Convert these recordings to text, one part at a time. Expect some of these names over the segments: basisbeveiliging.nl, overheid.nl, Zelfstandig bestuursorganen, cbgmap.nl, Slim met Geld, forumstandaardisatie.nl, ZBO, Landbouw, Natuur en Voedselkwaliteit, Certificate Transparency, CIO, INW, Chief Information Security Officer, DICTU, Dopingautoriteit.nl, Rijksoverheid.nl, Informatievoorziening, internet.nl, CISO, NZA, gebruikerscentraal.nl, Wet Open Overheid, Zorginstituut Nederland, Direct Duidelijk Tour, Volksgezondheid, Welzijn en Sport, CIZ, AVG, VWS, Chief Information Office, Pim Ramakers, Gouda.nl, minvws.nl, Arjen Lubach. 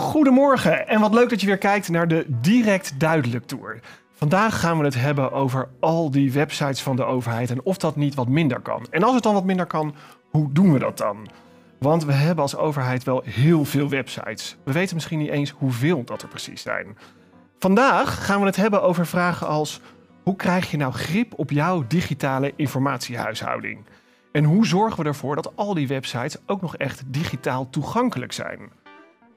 Goedemorgen en wat leuk dat je weer kijkt naar de Direct Duidelijk Tour. Vandaag gaan we het hebben over al die websites van de overheid en of dat niet wat minder kan. En als het dan wat minder kan, hoe doen we dat dan? Want we hebben als overheid wel heel veel websites. We weten misschien niet eens hoeveel dat er precies zijn. Vandaag gaan we het hebben over vragen als: hoe krijg je nou grip op jouw digitale informatiehuishouding? En hoe zorgen we ervoor dat al die websites ook nog echt digitaal toegankelijk zijn?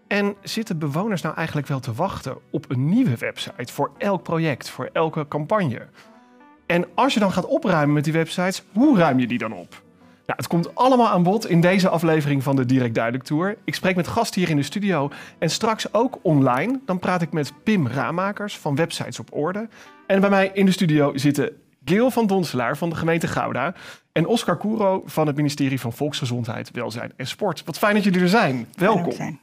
En zitten bewoners nou eigenlijk wel te wachten op een nieuwe website voor elk project, voor elke campagne? En als je dan gaat opruimen met die websites, hoe ruim je die dan op? Nou, het komt allemaal aan bod in deze aflevering van de Direct Duidelijk Tour. Ik spreek met gasten hier in de studio en straks ook online. Dan praat ik met Pim Ramakers van Websites op Orde. En bij mij in de studio zitten Gail van Donselaar van de gemeente Gouda en Oskar Koeroo van het ministerie van Volksgezondheid, Welzijn en Sport. Wat fijn dat jullie er zijn. Welkom.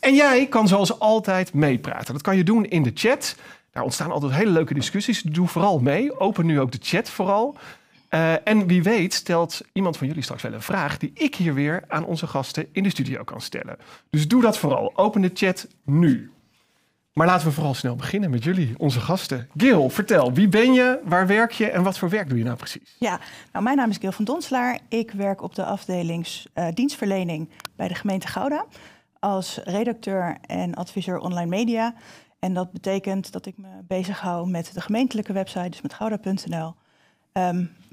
En jij kan zoals altijd meepraten. Dat kan je doen in de chat. Daar ontstaan altijd hele leuke discussies. Doe vooral mee. Open nu ook de chat vooral. En wie weet stelt iemand van jullie straks wel een vraag die ik hier weer aan onze gasten in de studio kan stellen. Dus doe dat vooral. Open de chat nu. Maar laten we vooral snel beginnen met jullie, onze gasten. Gail, vertel, wie ben je, waar werk je en wat voor werk doe je nou precies? Ja, nou, mijn naam is Gail van Donselaar. Ik werk op de afdeling dienstverlening bij de gemeente Gouda als redacteur en adviseur online media. En dat betekent dat ik me bezighoud met de gemeentelijke website, dus met Gouda.nl.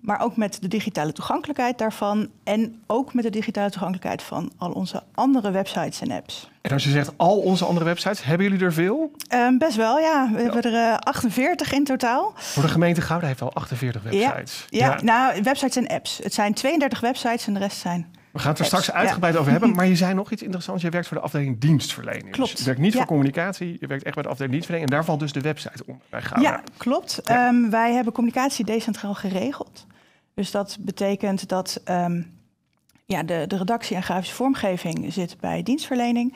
Maar ook met de digitale toegankelijkheid daarvan en ook met de digitale toegankelijkheid van al onze andere websites en apps. En als je zegt al onze andere websites, hebben jullie er veel? Best wel, ja. We hebben er 48 in totaal. Voor de gemeente Gouda heeft al 48 websites. Ja, nou, websites en apps. Het zijn 32 websites en de rest zijn... We gaan het er straks uitgebreid over hebben, maar je zei nog iets interessants. Je werkt voor de afdeling dienstverlening. Klopt. Dus je werkt niet voor communicatie, je werkt echt bij de afdeling dienstverlening. En daar valt dus de website om bij Gouda. Ja, klopt. Ja. Wij hebben communicatie decentraal geregeld. Dus dat betekent dat de redactie en grafische vormgeving zit bij dienstverlening.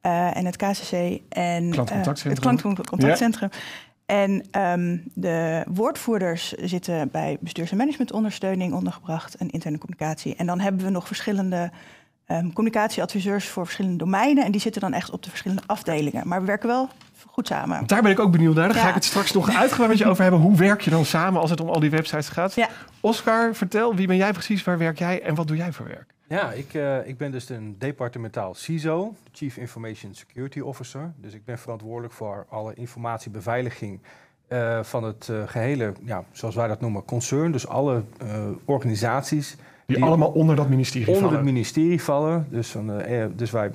En het KCC en het klantcontactcentrum. En de woordvoerders zitten bij bestuurs- en managementondersteuning ondergebracht en interne communicatie. En dan hebben we nog verschillende communicatieadviseurs voor verschillende domeinen. En die zitten dan echt op de verschillende afdelingen. Maar we werken wel goed samen. Daar ben ik ook benieuwd naar. Daar ga ik het straks nog uitgebreid met je over hebben. Hoe werk je dan samen als het om al die websites gaat? Ja. Oskar, vertel, wie ben jij precies, waar werk jij en wat doe jij voor werk? Ja, ik ben dus een departementaal CISO, Chief Information Security Officer. Dus ik ben verantwoordelijk voor alle informatiebeveiliging van het gehele, ja, zoals wij dat noemen, concern. Dus alle organisaties. Die allemaal onder dat ministerie vallen. Onder het ministerie vallen. Dus wij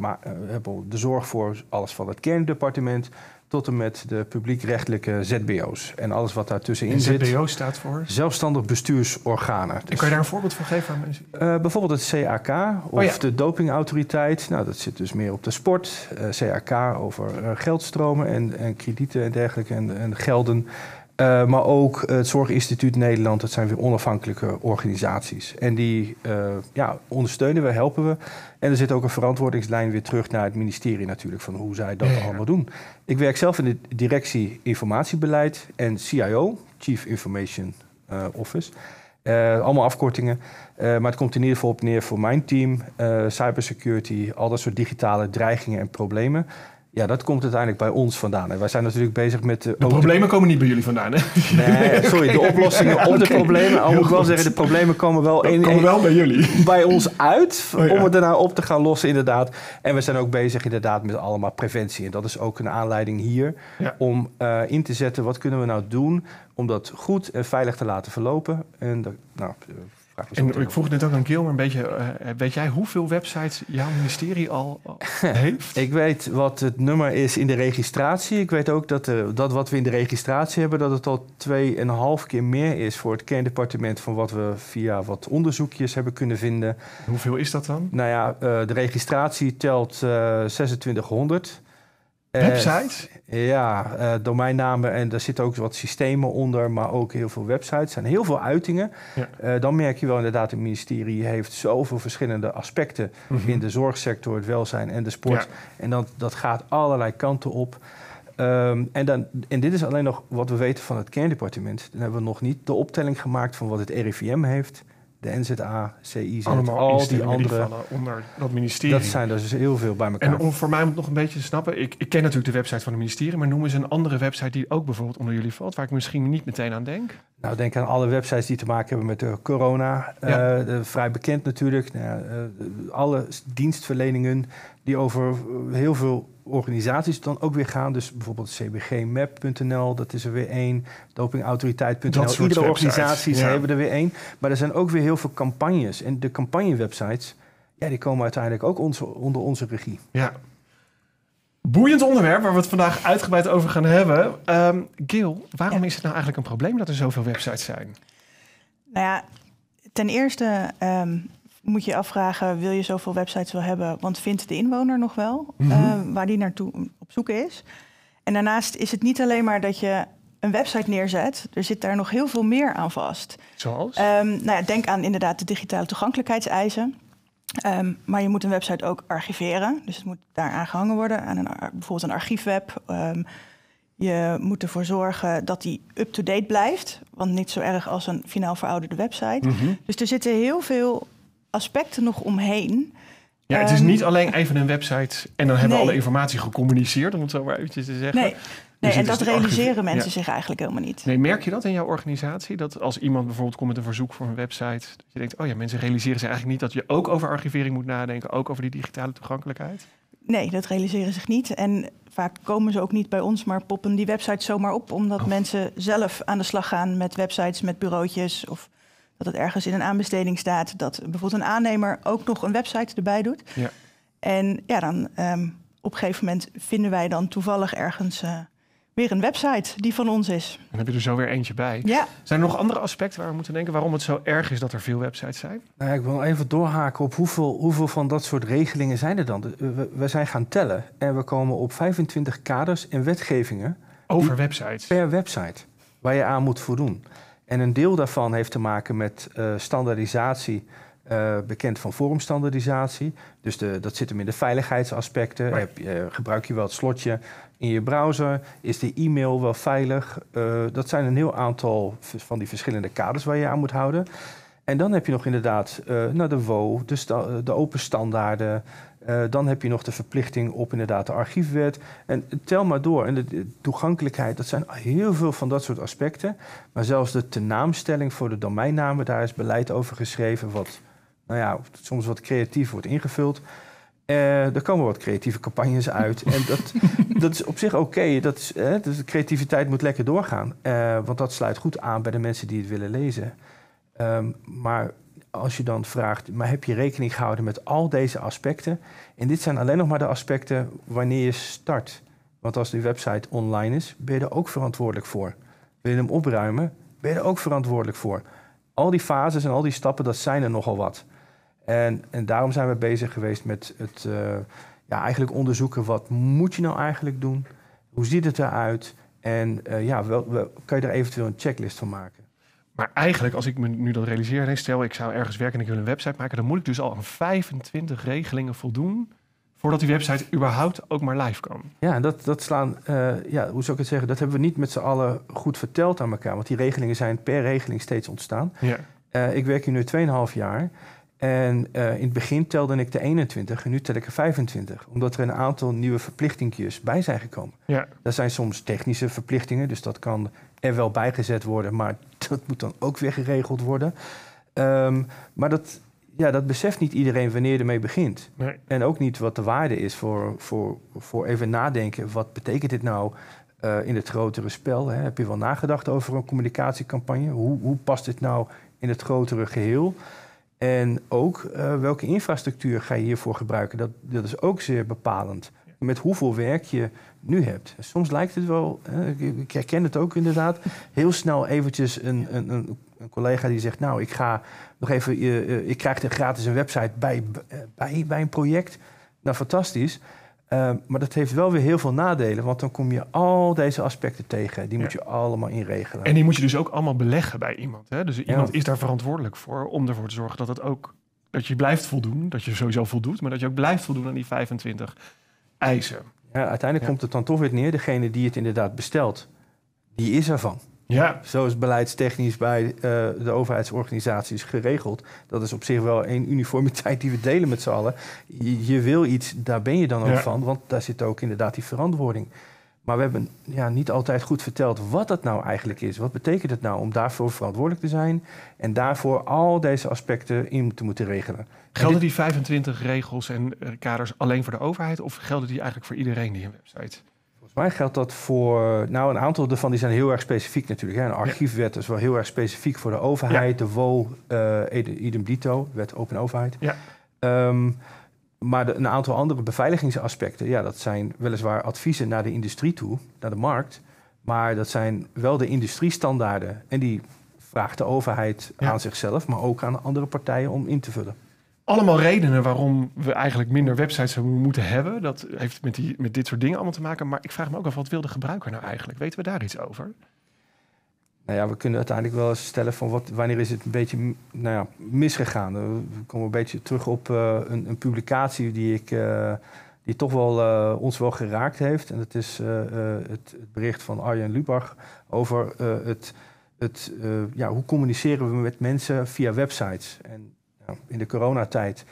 hebben de zorg voor alles van het kerndepartement tot en met de publiekrechtelijke ZBO's. En alles wat daartussenin zit. En ZBO staat voor? Zelfstandig bestuursorganen. Dus. En kan je daar een voorbeeld van geven aan mensen? Bijvoorbeeld het CAK of de Dopingautoriteit. Nou, dat zit dus meer op de sport. CAK over geldstromen en kredieten en dergelijke en gelden. Maar ook het Zorginstituut Nederland, dat zijn weer onafhankelijke organisaties. En die ondersteunen we, helpen we. En er zit ook een verantwoordingslijn weer terug naar het ministerie natuurlijk, van hoe zij dat allemaal doen. Ik werk zelf in de directie informatiebeleid en CIO, Chief Information Office. Allemaal afkortingen. Maar het komt in ieder geval op neer voor mijn team, cybersecurity, al dat soort digitale dreigingen en problemen. Ja, dat komt uiteindelijk bij ons vandaan. En wij zijn natuurlijk bezig met... De problemen komen niet bij jullie vandaan, hè? Nee, sorry, de oplossingen op de problemen. Al moet ik wel zeggen, de problemen komen wel... Komen wel bij jullie. Bij ons uit, om het daarna op te gaan lossen, inderdaad. En we zijn ook bezig inderdaad met allemaal preventie. En dat is ook een aanleiding hier om in te zetten... wat kunnen we nou doen om dat goed en veilig te laten verlopen. En dat, en ik vroeg net ook aan Gail, maar een beetje, weet jij hoeveel websites jouw ministerie al heeft? Ik weet wat het nummer is in de registratie. Ik weet ook dat wat we in de registratie hebben, dat het al 2,5 keer meer is voor het kerndepartement van wat we via wat onderzoekjes hebben kunnen vinden. Hoeveel is dat dan? Nou ja, de registratie telt 2600. Websites? Domeinnamen en daar zitten ook wat systemen onder, maar ook heel veel websites. Er zijn heel veel uitingen. Ja. Dan merk je wel inderdaad, het ministerie heeft zoveel verschillende aspecten in de zorgsector, het welzijn en de sport. Ja. En dat gaat allerlei kanten op. En dit is alleen nog wat we weten van het kerndepartement. Dan hebben we nog niet de optelling gemaakt van wat het RIVM heeft. de NZA, CIZ, al die andere onder dat ministerie. Dat zijn er dus heel veel bij elkaar. En om voor mij om het nog een beetje te snappen, ik ken natuurlijk de website van het ministerie, maar noem eens een andere website die ook bijvoorbeeld onder jullie valt, waar ik misschien niet meteen aan denk. Nou, denk aan alle websites die te maken hebben met de corona. Ja. Vrij bekend natuurlijk. Alle dienstverleningen die over heel veel organisaties dan ook weer gaan. Dus bijvoorbeeld cbgmap.nl, dat is er weer één. Dopingautoriteit.nl. Iedere organisatie hebben er weer één. Maar er zijn ook weer heel veel campagnes. En de campagnewebsites, ja, die komen uiteindelijk ook onder onze regie. Ja. Boeiend onderwerp waar we het vandaag uitgebreid over gaan hebben. Gail, waarom is het nou eigenlijk een probleem dat er zoveel websites zijn? Nou ja, ten eerste moet je afvragen, wil je zoveel websites wel hebben? Want vindt de inwoner nog wel waar die naartoe op zoek is? En daarnaast is het niet alleen maar dat je een website neerzet. Er zit daar nog heel veel meer aan vast. Zoals? Nou ja, denk aan inderdaad de digitale toegankelijkheidseisen. Maar je moet een website ook archiveren. Dus het moet daaraan gehangen worden, aan bijvoorbeeld een archiefweb. Je moet ervoor zorgen dat die up-to-date blijft. Want niet zo erg als een finaal verouderde website. Mm-hmm. Dus er zitten heel veel aspecten nog omheen. Ja, het is niet alleen even een website en dan hebben we alle informatie gecommuniceerd, om het zo maar eventjes te zeggen. Nee, en dat realiseren mensen zich eigenlijk helemaal niet. Nee, merk je dat in jouw organisatie? Dat als iemand bijvoorbeeld komt met een verzoek voor een website, dat je denkt, oh ja, mensen realiseren zich eigenlijk niet dat je ook over archivering moet nadenken, ook over die digitale toegankelijkheid? Nee, dat realiseren zich niet. En vaak komen ze ook niet bij ons, maar poppen die websites zomaar op, omdat mensen zelf aan de slag gaan met websites, met bureautjes, of dat het ergens in een aanbesteding staat, dat bijvoorbeeld een aannemer ook nog een website erbij doet. Ja. En ja, dan op een gegeven moment vinden wij dan toevallig ergens weer een website die van ons is. En dan heb je er zo weer eentje bij. Ja. Zijn er nog andere aspecten waar we moeten denken waarom het zo erg is dat er veel websites zijn? Nou ja, ik wil even doorhaken op hoeveel van dat soort regelingen zijn er dan? We zijn gaan tellen en we komen op 25 kaders en wetgevingen. Over websites? Per website, waar je aan moet voldoen. En een deel daarvan heeft te maken met standaardisatie, bekend van forumstandaardisatie. Dus dat zit hem in de veiligheidsaspecten. Maar gebruik je wel het slotje in je browser? Is de e-mail wel veilig? Dat zijn een heel aantal van die verschillende kaders waar je aan moet houden. En dan heb je nog inderdaad de WO, de open standaarden. Dan heb je nog de verplichting op inderdaad de archiefwet. En tel maar door. En de toegankelijkheid, dat zijn heel veel van dat soort aspecten. Maar zelfs de tenaamstelling voor de domeinnamen, daar is beleid over geschreven, wat soms wat creatief wordt ingevuld. Er komen wat creatieve campagnes uit. En dat is op zich oké. Dus de creativiteit moet lekker doorgaan. Want dat sluit goed aan bij de mensen die het willen lezen. Maar als je dan vraagt, maar heb je rekening gehouden met al deze aspecten? En dit zijn alleen nog maar de aspecten wanneer je start. Want als die website online is, ben je er ook verantwoordelijk voor. Wil je hem opruimen, ben je er ook verantwoordelijk voor. Al die fases en al die stappen, dat zijn er nogal wat. En daarom zijn we bezig geweest met het eigenlijk onderzoeken, wat moet je nou eigenlijk doen? Hoe ziet het eruit? En kan je daar eventueel een checklist van maken? Maar eigenlijk, als ik me nu dat realiseer, stel ik zou ergens werken en ik wil een website maken, dan moet ik dus al aan 25 regelingen voldoen voordat die website überhaupt ook maar live kan. Ja, dat slaan, hoe zou ik het zeggen, dat hebben we niet met z'n allen goed verteld aan elkaar, want die regelingen zijn per regeling steeds ontstaan. Ja. Ik werk hier nu 2,5 jaar en in het begin telde ik de 21 en nu tel ik er 25, omdat er een aantal nieuwe verplichtingjes bij zijn gekomen. Ja. Dat zijn soms technische verplichtingen, dus dat kan er wel bijgezet worden, maar dat moet dan ook weer geregeld worden. Maar dat beseft niet iedereen wanneer ermee begint. Nee. En ook niet wat de waarde is voor even nadenken. Wat betekent dit nou in het grotere spel? Hè? Heb je wel nagedacht over een communicatiecampagne? Hoe past dit nou in het grotere geheel? En ook welke infrastructuur ga je hiervoor gebruiken? Dat is ook zeer bepalend. Met hoeveel werk je nu hebt. Soms lijkt het wel, ik herken het ook inderdaad, heel snel eventjes een collega die zegt, nou, ik ga nog even, ik krijg er gratis een website bij een project. Nou, fantastisch. Maar dat heeft wel weer heel veel nadelen, want dan kom je al deze aspecten tegen. Die moet je allemaal inregelen. En die moet je dus ook allemaal beleggen bij iemand. Hè? Dus iemand is daar verantwoordelijk voor, om ervoor te zorgen dat het ook, dat je blijft voldoen, dat je sowieso voldoet, maar dat je ook blijft voldoen aan die 25 eisen. Ja, uiteindelijk komt het dan toch weer neer. Degene die het inderdaad bestelt, die is ervan. Ja. Zo is beleidstechnisch bij de overheidsorganisaties geregeld. Dat is op zich wel een uniformiteit die we delen met z'n allen. Je wil iets, daar ben je dan ook van, want daar zit ook inderdaad die verantwoording. Maar we hebben niet altijd goed verteld wat dat nou eigenlijk is. Wat betekent het nou om daarvoor verantwoordelijk te zijn en daarvoor al deze aspecten in te moeten regelen? Gelden die 25 regels en kaders alleen voor de overheid of gelden die eigenlijk voor iedereen die een website? Volgens mij geldt dat voor... Nou, een aantal daarvan die zijn heel erg specifiek natuurlijk. Een archiefwet is wel heel erg specifiek voor de overheid. Ja. De WO, idem dito, Wet Open Overheid. Ja. Maar een aantal andere beveiligingsaspecten... dat zijn weliswaar adviezen naar de industrie toe, naar de markt. Maar dat zijn wel de industriestandaarden. En die vraagt de overheid aan zichzelf... maar ook aan andere partijen om in te vullen. Allemaal redenen waarom we eigenlijk minder websites zouden moeten hebben. Dat heeft met dit soort dingen allemaal te maken. Maar ik vraag me ook af, wat wil de gebruiker nou eigenlijk? Weten we daar iets over? Nou ja, we kunnen uiteindelijk wel eens stellen van wanneer is het een beetje misgegaan. We komen een beetje terug op een publicatie die toch wel ons wel geraakt heeft. En dat is het bericht van Arjen Lubach over hoe communiceren we met mensen via websites. En in de coronatijd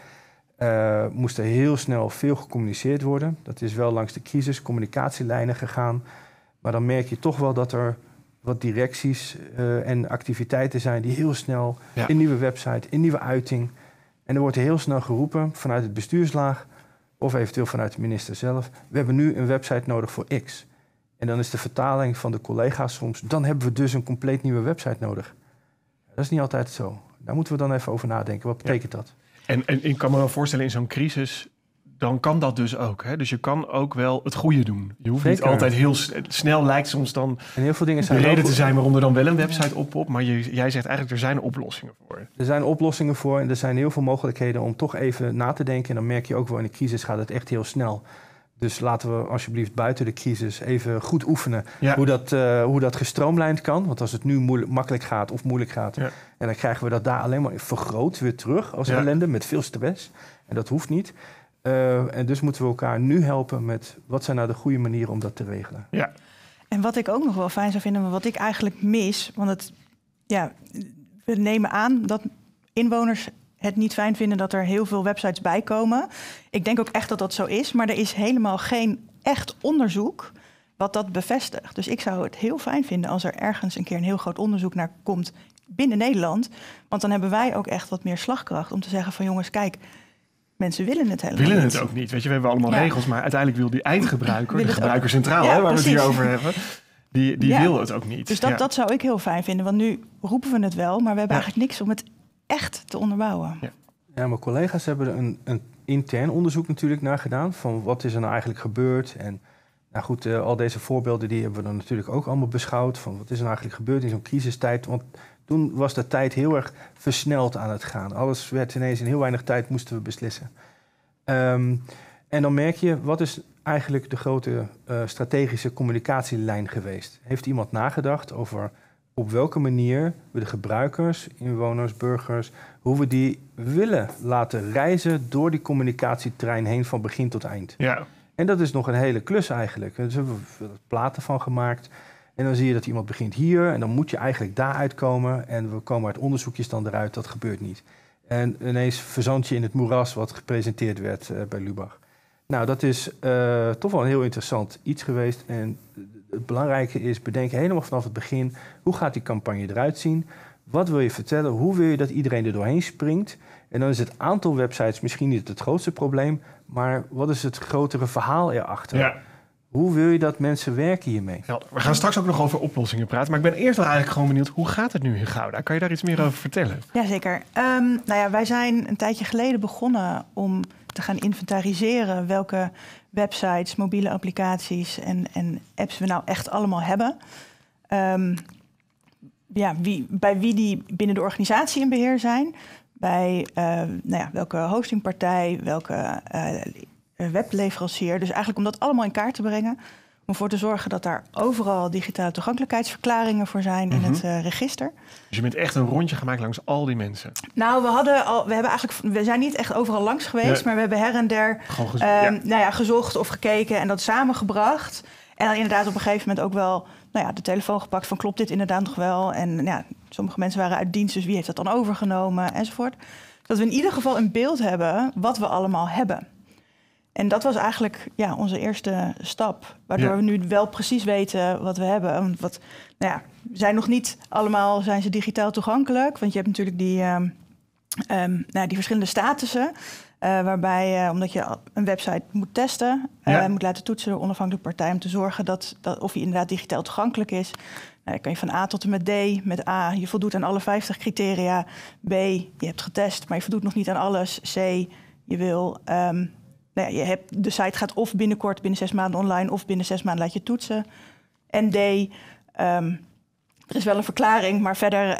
moest er heel snel veel gecommuniceerd worden. Dat is wel langs de crisis communicatielijnen gegaan. Maar dan merk je toch wel dat er wat directies en activiteiten zijn... die heel snel in nieuwe website, in nieuwe uiting... en er wordt heel snel geroepen vanuit het bestuurslaag... of eventueel vanuit de minister zelf... we hebben nu een website nodig voor X. En dan is de vertaling van de collega's soms... dan hebben we dus een compleet nieuwe website nodig. Dat is niet altijd zo. Daar moeten we dan even over nadenken. Wat betekent dat? En ik kan me wel voorstellen, in zo'n crisis... dan kan dat dus ook. Hè? Dus je kan ook wel het goede doen. Je hoeft niet altijd heel snel, lijkt soms dan... En heel veel dingen zijn de reden te zijn waarom er dan wel een website oppopt. Maar jij zegt eigenlijk, er zijn oplossingen voor. Er zijn oplossingen voor en er zijn heel veel mogelijkheden... om toch even na te denken. En dan merk je ook wel, in de crisis gaat het echt heel snel. Dus laten we alsjeblieft buiten de crisis even goed oefenen... Hoe dat gestroomlijnd kan. Want als het nu makkelijk gaat of moeilijk gaat... en dan krijgen we dat daar alleen maar vergroot weer terug als ellende... met veel stress. En dat hoeft niet... En dus moeten we elkaar nu helpen met wat zijn nou de goede manieren om dat te regelen. Ja. En wat ik ook nog wel fijn zou vinden, maar wat ik eigenlijk mis... want we nemen aan dat inwoners het niet fijn vinden... dat er heel veel websites bij komen. Ik denk ook echt dat dat zo is. Maar er is helemaal geen echt onderzoek wat dat bevestigt. Dus ik zou het heel fijn vinden als er ergens een keer... een heel groot onderzoek naar komt binnen Nederland. Want dan hebben wij ook echt wat meer slagkracht om te zeggen van... jongens, kijk... Mensen willen het helemaal niet. Willen het ook niet. Weet je, we hebben allemaal regels, maar uiteindelijk wil die eindgebruiker... de gebruiker centraal, waar we het hier over hebben... die wil het ook niet. Dus dat zou ik heel fijn vinden. Want nu roepen we het wel, maar we hebben eigenlijk niks om het echt te onderbouwen. Ja, mijn collega's hebben er een intern onderzoek natuurlijk naar gedaan... van wat is er nou eigenlijk gebeurd. En nou goed, al deze voorbeelden die hebben we dan natuurlijk ook allemaal beschouwd... van wat is er nou eigenlijk gebeurd in zo'n crisistijd... Want toen was de tijd heel erg versneld aan het gaan. Alles werd ineens in heel weinig tijd moesten we beslissen. En dan merk je, wat is eigenlijk de grote strategische communicatielijn geweest? Heeft iemand nagedacht over op welke manier we de gebruikers, inwoners, burgers... hoe we die willen laten reizen door die communicatieterrein heen van begin tot eind? Ja. En dat is nog een hele klus eigenlijk. Dus hebben we platen van gemaakt... En dan zie je dat iemand begint hier en dan moet je eigenlijk daaruit komen. En we komen uit onderzoekjes dan eruit, dat gebeurt niet. En ineens verzand je in het moeras wat gepresenteerd werd bij Lubach. Nou, dat is toch wel een heel interessant iets geweest. En het belangrijke is, bedenk helemaal vanaf het begin... hoe gaat die campagne eruit zien? Wat wil je vertellen? Hoe wil je dat iedereen er doorheen springt? En dan is het aantal websites misschien niet het grootste probleem... maar wat is het grotere verhaal erachter? Ja. Hoe wil je dat mensen werken hiermee? Ja, we gaan straks ook nog over oplossingen praten. Maar ik ben eerst wel eigenlijk gewoon benieuwd... hoe gaat het nu in Gouda? Kan je daar iets meer over vertellen? Jazeker. Wij zijn een tijdje geleden begonnen... om te gaan inventariseren welke websites, mobiele applicaties... en apps we nou echt allemaal hebben. Bij wie die binnen de organisatie in beheer zijn. Bij welke hostingpartij, welke... webleverancier. Dus eigenlijk om dat allemaal in kaart te brengen. Om ervoor te zorgen dat daar overal digitale toegankelijkheidsverklaringen voor zijn in het register. Dus je bent echt een rondje gemaakt langs al die mensen? Nou, we zijn niet echt overal langs geweest, maar we hebben her en der gezocht of gekeken en dat samengebracht. En dan inderdaad op een gegeven moment ook wel de telefoon gepakt van klopt dit inderdaad nog wel? En ja, sommige mensen waren uit dienst, dus wie heeft dat dan overgenomen enzovoort. Dat we in ieder geval een beeld hebben wat we allemaal hebben. En dat was eigenlijk onze eerste stap. Waardoor we nu wel precies weten wat we hebben. Want zijn nog niet allemaal zijn ze digitaal toegankelijk. Want je hebt natuurlijk die verschillende statussen. Waarbij, omdat je een website moet testen, moet laten toetsen door onafhankelijke partij om te zorgen dat of je inderdaad digitaal toegankelijk is. Dan kan je van A tot en met D, met A, je voldoet aan alle 50 criteria. B, je hebt getest, maar je voldoet nog niet aan alles. C, je wil... de site gaat of binnenkort binnen 6 maanden online of binnen 6 maanden laat je toetsen. En D, er is wel een verklaring, maar verder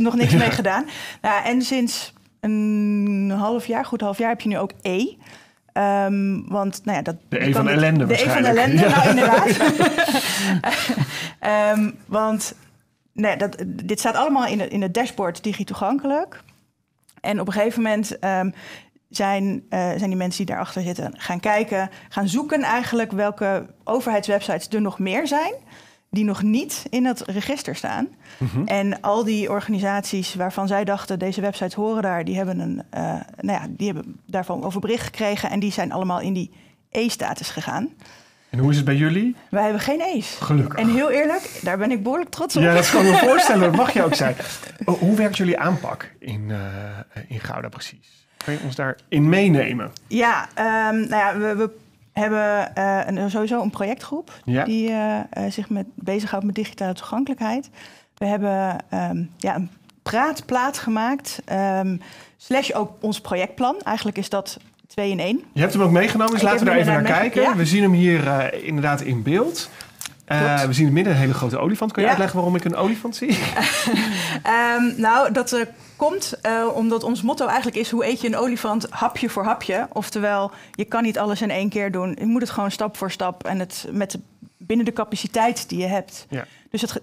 nog niks mee gedaan. En sinds een half jaar heb je nu ook E. De E van ellende. Nou inderdaad. Dit staat allemaal in het dashboard digitoegankelijk. En op een gegeven moment... Zijn die mensen die daarachter zitten gaan kijken, gaan zoeken eigenlijk welke overheidswebsites er nog meer zijn die nog niet in dat register staan. Mm-hmm. En al die organisaties waarvan zij dachten deze websites horen daar, die hebben daarvan over bericht gekregen en die zijn allemaal in die E-status gegaan. En hoe is het bij jullie? Wij hebben geen E's. Gelukkig. En heel eerlijk, daar ben ik behoorlijk trots op. Ja, dat kan ik me voorstellen, dat mag je ook zijn. Hoe werkt jullie aanpak in Gouda precies? Kun je ons daarin meenemen? Ja, we hebben sowieso een projectgroep die zich bezighoudt met digitale toegankelijkheid. We hebben een praatplaat gemaakt, / ook ons projectplan. Eigenlijk is dat 2 in 1. Je hebt hem ook meegenomen, dus laten we daar even naar kijken. Ja. We zien hem hier inderdaad in beeld. We zien in het midden een hele grote olifant. Kun je uitleggen waarom ik een olifant zie? Dat komt omdat ons motto eigenlijk is... hoe eet je een olifant hapje voor hapje? Oftewel, je kan niet alles in 1 keer doen. Je moet het gewoon stap voor stap en binnen de capaciteit die je hebt. Ja. Dus het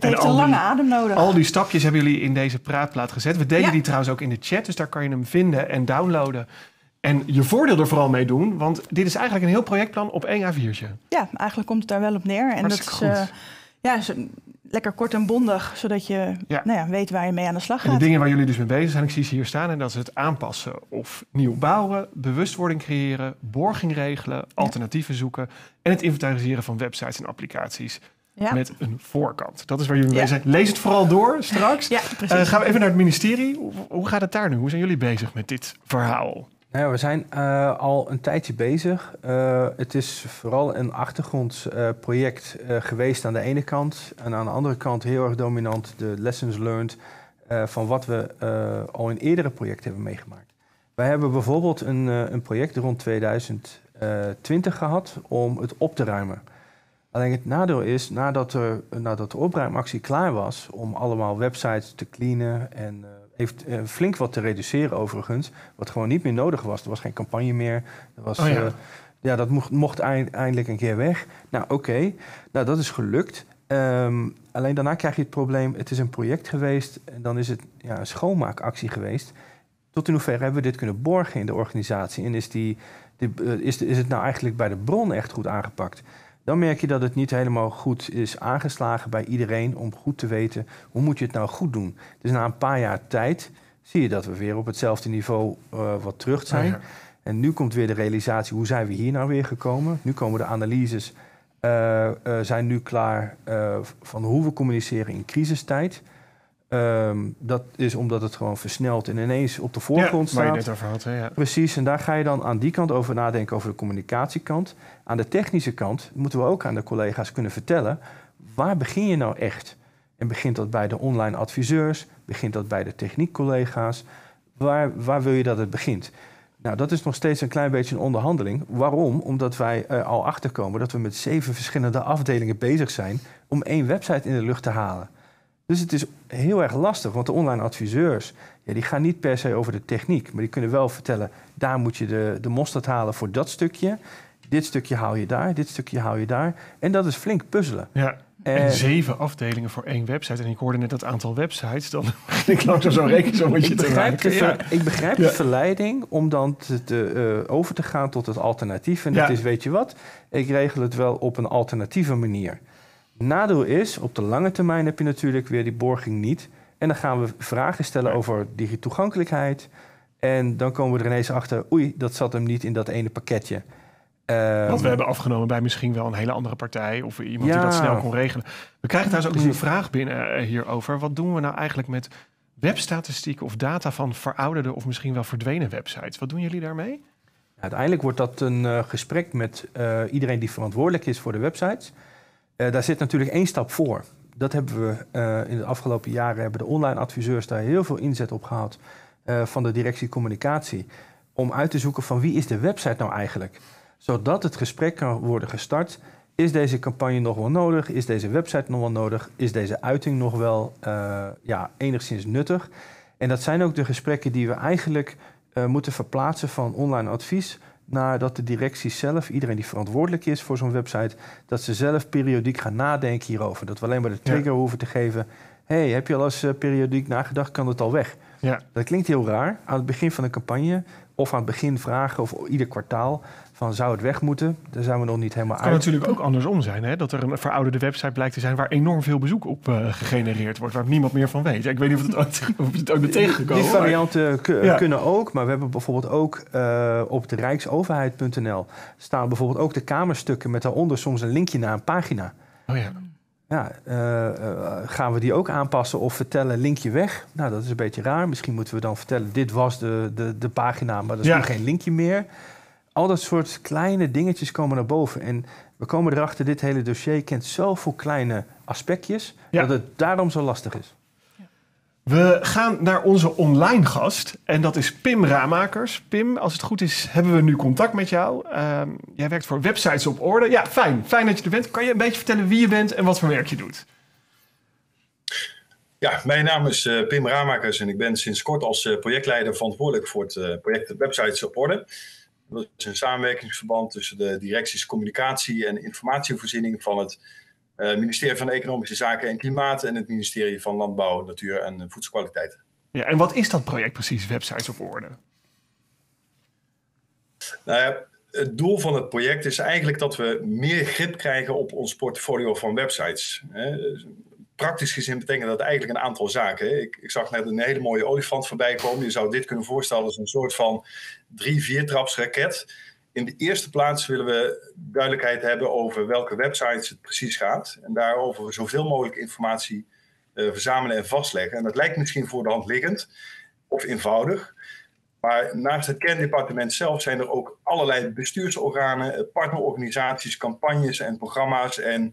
heeft een lange adem nodig. Al die stapjes hebben jullie in deze praatplaat gezet. We delen die trouwens ook in de chat, dus daar kan je hem vinden en downloaden. En je voordeel er vooral mee doen, want dit is eigenlijk een heel projectplan op 1 A4'tje. Ja, eigenlijk komt het daar wel op neer. En dat is goed. Lekker kort en bondig, zodat je weet waar je mee aan de slag gaat. En de dingen waar jullie dus mee bezig zijn, ik zie ze hier staan. En dat is het aanpassen of nieuw bouwen, bewustwording creëren, borging regelen, alternatieven zoeken. En het inventariseren van websites en applicaties met een voorkant. Dat is waar jullie mee zijn. Lees het vooral door straks. Ja, precies. Gaan we even naar het ministerie. Hoe gaat het daar nu? Hoe zijn jullie bezig met dit verhaal? Nou, we zijn al een tijdje bezig. Het is vooral een achtergrondproject geweest aan de ene kant. En aan de andere kant heel erg dominant de lessons learned van wat we al in eerdere projecten hebben meegemaakt. Wij hebben bijvoorbeeld een project rond 2020 gehad om het op te ruimen. Alleen het nadeel is, nadat de opruimactie klaar was om allemaal websites te cleanen en... heeft flink wat te reduceren overigens, wat gewoon niet meer nodig was. Er was geen campagne meer. Er was, dat mocht eindelijk een keer weg. Nou, oké. Nou, dat is gelukt. Alleen daarna krijg je het probleem, het is een project geweest... en dan is het een schoonmaakactie geweest. Tot in hoeverre hebben we dit kunnen borgen in de organisatie? En is het nou eigenlijk bij de bron echt goed aangepakt? Dan merk je dat het niet helemaal goed is aangeslagen bij iedereen... om goed te weten, hoe moet je het nou goed doen? Dus na een paar jaar tijd zie je dat we weer op hetzelfde niveau wat terug zijn. Ja. En nu komt weer de realisatie, hoe zijn we hier nou weer gekomen? Nu komen de analyses, zijn nu klaar van hoe we communiceren in crisistijd. Dat is omdat het gewoon versneld en ineens op de voorgrond staat. Waar je net over had, hè? Ja. Precies, en daar ga je dan aan die kant over nadenken, over de communicatiekant. Aan de technische kant moeten we ook aan de collega's kunnen vertellen... waar begin je nou echt? En begint dat bij de online adviseurs? Begint dat bij de techniekcollega's? Waar wil je dat het begint? Nou, dat is nog steeds een klein beetje een onderhandeling. Waarom? Omdat wij al achterkomen dat we met 7 verschillende afdelingen bezig zijn... om 1 website in de lucht te halen. Dus het is heel erg lastig, want de online adviseurs... die gaan niet per se over de techniek, maar die kunnen wel vertellen... daar moet je de mosterd halen voor dat stukje. Dit stukje haal je daar, dit stukje haal je daar. En dat is flink puzzelen. Ja. 7 afdelingen voor 1 website. En ik hoorde net dat aantal websites. Dan ik loop er zo'n rekensommetje te maken. Ik begrijp de verleiding om dan over te gaan tot het alternatief. En dat is, weet je wat, ik regel het wel op een alternatieve manier. Nadeel is, op de lange termijn heb je natuurlijk weer die borging niet. En dan gaan we vragen stellen over digitoegankelijkheid. En dan komen we er ineens achter, oei, dat zat hem niet in dat ene pakketje. Want we hebben afgenomen bij misschien wel een hele andere partij of iemand die dat snel kon regelen. We krijgen trouwens ook een vraag binnen hierover. Wat doen we nou eigenlijk met webstatistieken of data van verouderde of misschien wel verdwenen websites? Wat doen jullie daarmee? Uiteindelijk wordt dat een gesprek met iedereen die verantwoordelijk is voor de websites. Daar zit natuurlijk 1 stap voor. Dat hebben we in de afgelopen jaren, hebben de online adviseurs daar heel veel inzet op gehad van de directie communicatie. Om uit te zoeken van wie is de website nou eigenlijk? Zodat het gesprek kan worden gestart. Is deze campagne nog wel nodig? Is deze website nog wel nodig? Is deze uiting nog wel enigszins nuttig? En dat zijn ook de gesprekken die we eigenlijk moeten verplaatsen van online advies naar dat de directie zelf, iedereen die verantwoordelijk is voor zo'n website, dat ze zelf periodiek gaan nadenken hierover. Dat we alleen maar de trigger hoeven te geven. Hey, heb je al eens periodiek nagedacht? Kan het al weg? Ja. Dat klinkt heel raar. Aan het begin van een campagne of aan het begin vragen of ieder kwartaal van zou het weg moeten? Daar zijn we nog niet helemaal uit. Het kan natuurlijk ook andersom zijn. Hè? Dat er een verouderde website blijkt te zijn waar enorm veel bezoek op gegenereerd wordt. Waar niemand meer van weet. Ik weet niet of het ook tegengekomen. Die varianten kunnen ook. Maar we hebben bijvoorbeeld ook op de Rijksoverheid.nl staan bijvoorbeeld ook de kamerstukken met daaronder soms een linkje naar een pagina. Oh ja. Ja, gaan we die ook aanpassen of vertellen linkje weg? Nou, dat is een beetje raar. Misschien moeten we dan vertellen dit was de pagina, maar er is nog geen linkje meer. Al dat soort kleine dingetjes komen naar boven. En we komen erachter, dit hele dossier kent zoveel kleine aspectjes dat het daarom zo lastig is. We gaan naar onze online gast en dat is Pim Ramakers. Pim, als het goed is, hebben we nu contact met jou. Jij werkt voor Websites op Orde. Ja, fijn dat je er bent. Kan je een beetje vertellen wie je bent en wat voor werk je doet? Ja, mijn naam is Pim Ramakers en ik ben sinds kort als projectleider verantwoordelijk voor het project Websites op Orde. Dat is een samenwerkingsverband tussen de directies communicatie en informatievoorziening van het ministerie van Economische Zaken en Klimaat en het ministerie van Landbouw, Natuur en Voedselkwaliteit. Ja, en wat is dat project precies, Websites op Orde? Nou ja, het doel van het project is eigenlijk dat we meer grip krijgen op ons portfolio van websites. Praktisch gezien betekent dat eigenlijk een aantal zaken. Ik zag net een hele mooie olifant voorbij komen. Je zou dit kunnen voorstellen als een soort van 3-4-trapsraket. In de eerste plaats willen we duidelijkheid hebben over welke websites het precies gaat. En daarover zoveel mogelijk informatie verzamelen en vastleggen. En dat lijkt misschien voor de hand liggend of eenvoudig. Maar naast het kerndepartement zelf zijn er ook allerlei bestuursorganen, partnerorganisaties, campagnes en programma's. En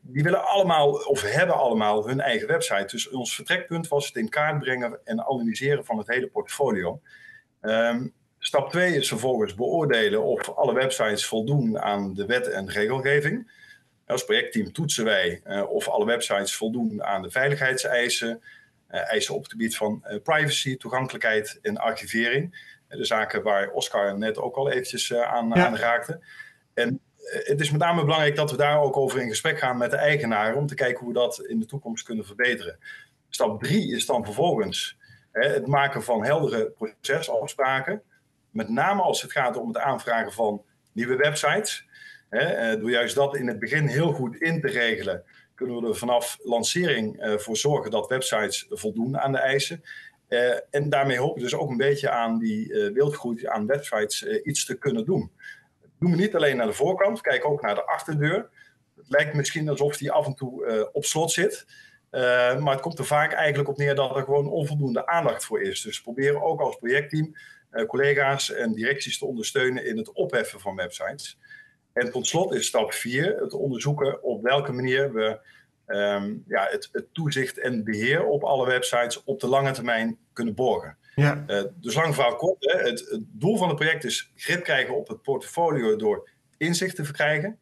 die willen allemaal of hebben allemaal hun eigen website. Dus ons vertrekpunt was het in kaart brengen en analyseren van het hele portfolio. Stap 2 is vervolgens beoordelen of alle websites voldoen aan de wet en regelgeving. Als projectteam toetsen wij of alle websites voldoen aan de veiligheidseisen. Eisen op het gebied van privacy, toegankelijkheid en archivering. De zaken waar Oskar net ook al eventjes aan raakte. En het is met name belangrijk dat we daar ook over in gesprek gaan met de eigenaar om te kijken hoe we dat in de toekomst kunnen verbeteren. Stap 3 is dan vervolgens het maken van heldere procesafspraken. Met name als het gaat om het aanvragen van nieuwe websites. Door juist dat in het begin heel goed in te regelen, kunnen we er vanaf lancering voor zorgen dat websites voldoen aan de eisen. En daarmee hopen we dus ook een beetje aan die wildgroei aan websites iets te kunnen doen. Dat doen we niet alleen naar de voorkant, kijk ook naar de achterdeur. Het lijkt misschien alsof die af en toe op slot zit. Maar het komt er vaak eigenlijk op neer dat er gewoon onvoldoende aandacht voor is. Dus we proberen ook als projectteam collega's en directies te ondersteunen in het opheffen van websites. En tot slot is stap 4 het onderzoeken op welke manier we het toezicht en beheer op alle websites op de lange termijn kunnen borgen. Ja. Dus lang verhaal kort, het doel van het project is grip krijgen op het portfolio door inzicht te verkrijgen.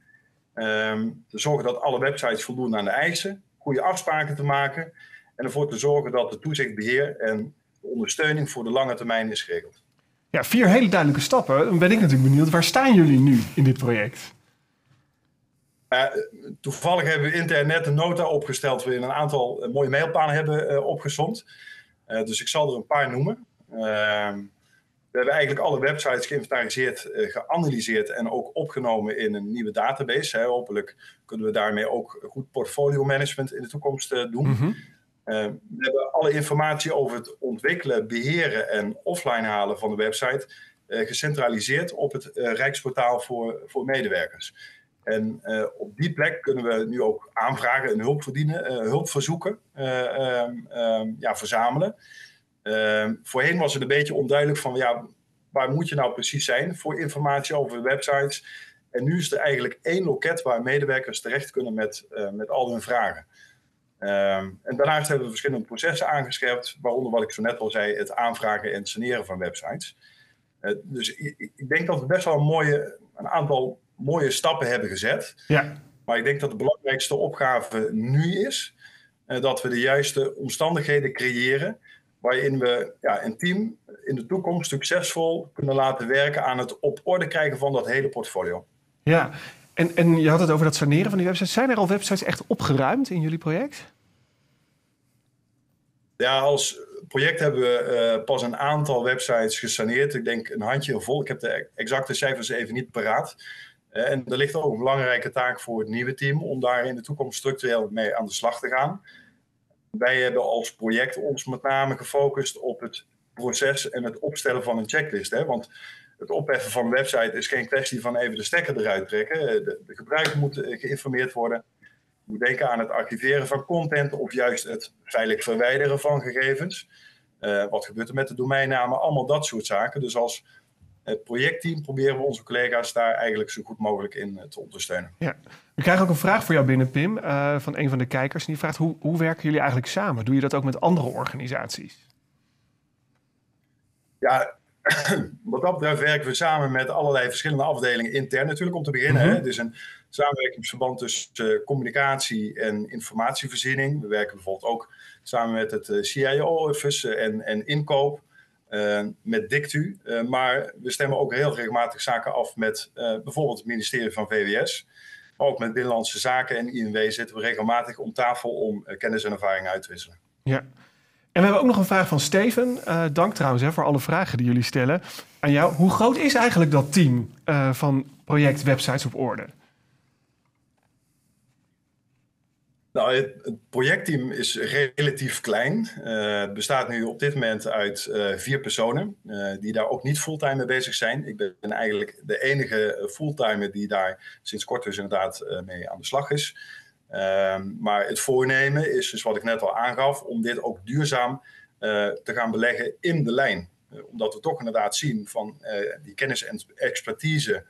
Te zorgen dat alle websites voldoen aan de eisen. Goede afspraken te maken. En ervoor te zorgen dat de toezichtbeheer en de ondersteuning voor de lange termijn is geregeld. Ja, 4 hele duidelijke stappen. Dan ben ik natuurlijk benieuwd, waar staan jullie nu in dit project? Toevallig hebben we intern net een nota opgesteld waarin een aantal mooie mijlpalen hebben opgezond. Dus ik zal er een paar noemen. We hebben eigenlijk alle websites geïnventariseerd, geanalyseerd en ook opgenomen in een nieuwe database. Hè. Hopelijk kunnen we daarmee ook goed portfolio management in de toekomst doen. Mm-hmm. We hebben alle informatie over het ontwikkelen, beheren en offline halen van de website gecentraliseerd op het Rijksportaal voor medewerkers. En op die plek kunnen we nu ook aanvragen en hulpverzoeken verzamelen. Voorheen was het een beetje onduidelijk van waar moet je nou precies zijn voor informatie over websites. En nu is er eigenlijk één loket waar medewerkers terecht kunnen met al hun vragen. En daarnaast hebben we verschillende processen aangescherpt, waaronder wat ik zo net al zei, het aanvragen en saneren van websites. Dus ik denk dat we best wel een aantal mooie stappen hebben gezet. Ja. Maar ik denk dat de belangrijkste opgave nu is dat we de juiste omstandigheden creëren waarin we een team in de toekomst succesvol kunnen laten werken aan het op orde krijgen van dat hele portfolio. Ja, en je had het over dat saneren van die websites. Zijn er al websites echt opgeruimd in jullie project? Ja, als project hebben we pas een aantal websites gesaneerd. Ik denk een handjevol. Ik heb de exacte cijfers even niet paraat. En er ligt ook een belangrijke taak voor het nieuwe team om daar in de toekomst structureel mee aan de slag te gaan. Wij hebben als project ons met name gefocust op het proces en het opstellen van een checklist. Hè? Want het opheffen van een website is geen kwestie van even de stekker eruit trekken. De gebruiker moet geïnformeerd worden. Je moet denken aan het archiveren van content of juist het veilig verwijderen van gegevens. Wat gebeurt er met de domeinnamen? Allemaal dat soort zaken. Dus als het projectteam proberen we onze collega's daar eigenlijk zo goed mogelijk in te ondersteunen. Ja. We krijgen ook een vraag voor jou binnen, Pim, van een van de kijkers. En die vraagt, hoe werken jullie eigenlijk samen? Doe je dat ook met andere organisaties? Ja, wat dat betreft werken we samen met allerlei verschillende afdelingen intern natuurlijk om te beginnen. Mm-hmm. Het is een samenwerkingsverband tussen communicatie en informatievoorziening. We werken bijvoorbeeld ook samen met het CIO-office en inkoop. Met DICTU, maar we stemmen ook heel regelmatig zaken af met bijvoorbeeld het ministerie van VWS. Maar ook met Binnenlandse Zaken en INW zitten we regelmatig om tafel om kennis en ervaring uit te wisselen. Ja, en we hebben ook nog een vraag van Steven. Dank trouwens voor alle vragen die jullie stellen aan jou. Hoe groot is eigenlijk dat team van project Websites op Orde? Nou, het projectteam is relatief klein. Het bestaat nu op dit moment uit 4 personen die daar ook niet fulltime mee bezig zijn. Ik ben eigenlijk de enige fulltimer die daar sinds kort dus inderdaad mee aan de slag is. Maar het voornemen is dus wat ik net al aangaf om dit ook duurzaam te gaan beleggen in de lijn. Omdat we toch inderdaad zien van die kennis en expertise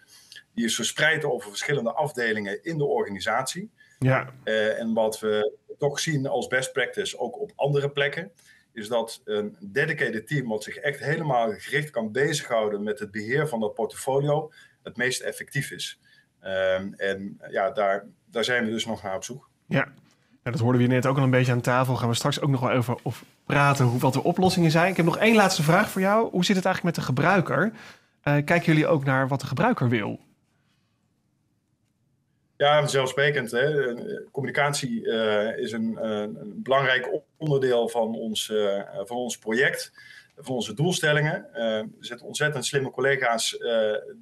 die is verspreid over verschillende afdelingen in de organisatie. Ja. En wat we toch zien als best practice, ook op andere plekken, is dat een dedicated team wat zich echt helemaal gericht kan bezighouden met het beheer van dat portfolio het meest effectief is. Daar zijn we dus nog naar op zoek. Ja, dat hoorden we net ook al een beetje aan tafel. Gaan we straks ook nog wel over praten wat de oplossingen zijn. Ik heb nog één laatste vraag voor jou. Hoe zit het eigenlijk met de gebruiker? Kijken jullie ook naar wat de gebruiker wil? Ja, vanzelfsprekend. Hè. Communicatie is een belangrijk onderdeel van ons project, van onze doelstellingen. Er zitten ontzettend slimme collega's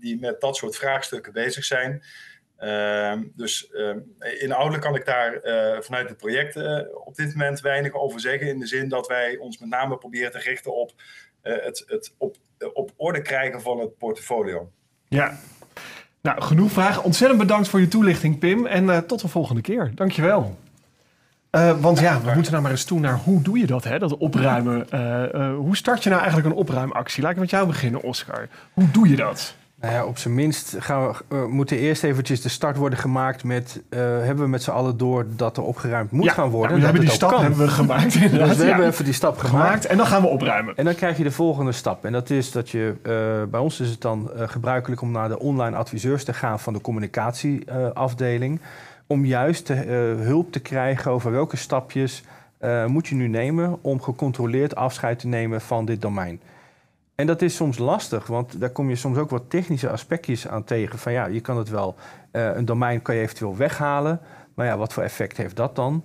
die met dat soort vraagstukken bezig zijn. Dus inhoudelijk kan ik daar vanuit het project op dit moment weinig over zeggen. In de zin dat wij ons met name proberen te richten op het op orde krijgen van het portfolio. Ja. Nou, genoeg vragen. Ontzettend bedankt voor je toelichting, Pim. En tot de volgende keer. Dankjewel. We moeten nou maar eens toe naar hoe doe je dat, hè? Dat opruimen. Hoe start je nou eigenlijk een opruimactie? Laat ik met jou beginnen, Oskar. Hoe doe je dat? Nou ja, op zijn minst moeten eerst eventjes de start worden gemaakt met... hebben we met z'n allen door dat er opgeruimd moet gaan worden? Nou, we hebben die stap gemaakt. Inderdaad. Dus we hebben even die stap gemaakt. En dan gaan we opruimen. En dan krijg je de volgende stap. En dat is dat je... bij ons is het dan gebruikelijk om naar de online adviseurs te gaan van de communicatieafdeling. Om juist hulp te krijgen over welke stapjes moet je nu nemen om gecontroleerd afscheid te nemen van dit domein. En dat is soms lastig, want daar kom je soms ook wat technische aspectjes aan tegen. Van ja, je kan het wel, een domein kan je eventueel weghalen. Maar ja, wat voor effect heeft dat dan?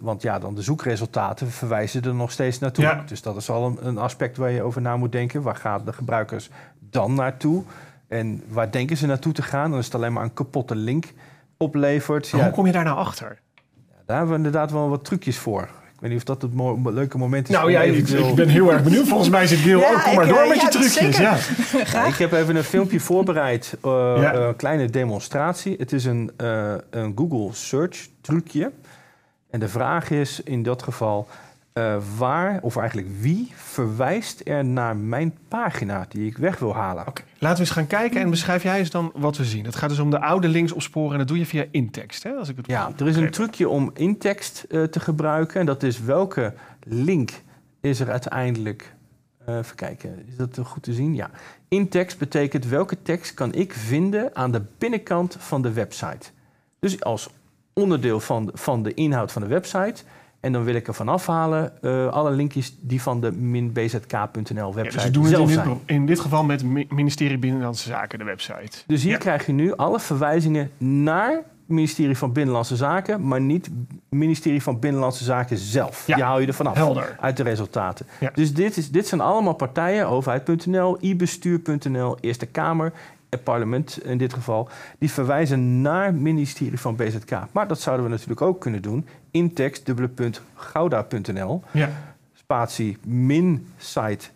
Want ja, dan de zoekresultaten verwijzen er nog steeds naartoe. Ja. Dus dat is al een aspect waar je over na moet denken. Waar gaan de gebruikers dan naartoe? En waar denken ze naartoe te gaan? Dan is het alleen maar een kapotte link oplevert. Ja, hoe kom je daar nou achter? Ja, daar hebben we inderdaad wel wat trucjes voor. Ik weet niet of dat het leuke moment is. Nou ja, ik ben heel erg benieuwd. Volgens mij zit Gail ook. Kom maar door met je trucjes. Ja. Ja, ik heb even een filmpje voorbereid. Een kleine demonstratie. Het is een Google search trucje. En de vraag is in dat geval... waar, of eigenlijk wie, verwijst er naar mijn pagina die ik weg wil halen? Okay. Laten we eens gaan kijken en beschrijf jij eens dan wat we zien. Het gaat dus om de oude links opsporen en dat doe je via in-text. Hè? Als ik het er is een trucje om in-text te gebruiken. En dat is welke link is er uiteindelijk... even kijken, is dat goed te zien? Ja. In-text betekent welke tekst kan ik vinden aan de binnenkant van de website. Dus als onderdeel van de inhoud van de website... En dan wil ik er vanaf halen alle linkjes die van de minvws.nl website dus doen zelf zijn. In dit geval met het ministerie Binnenlandse Zaken, de website. Dus hier krijg je nu alle verwijzingen naar het ministerie van Binnenlandse Zaken... maar niet het ministerie van Binnenlandse Zaken zelf. Ja. Die haal je er vanaf, uit de resultaten. Ja. Dus dit zijn allemaal partijen, overheid.nl, ibestuur.nl, Eerste Kamer... het parlement in dit geval, die verwijzen naar het ministerie van BZK. Maar dat zouden we natuurlijk ook kunnen doen. Intext:/Gouda.nl, spatie min site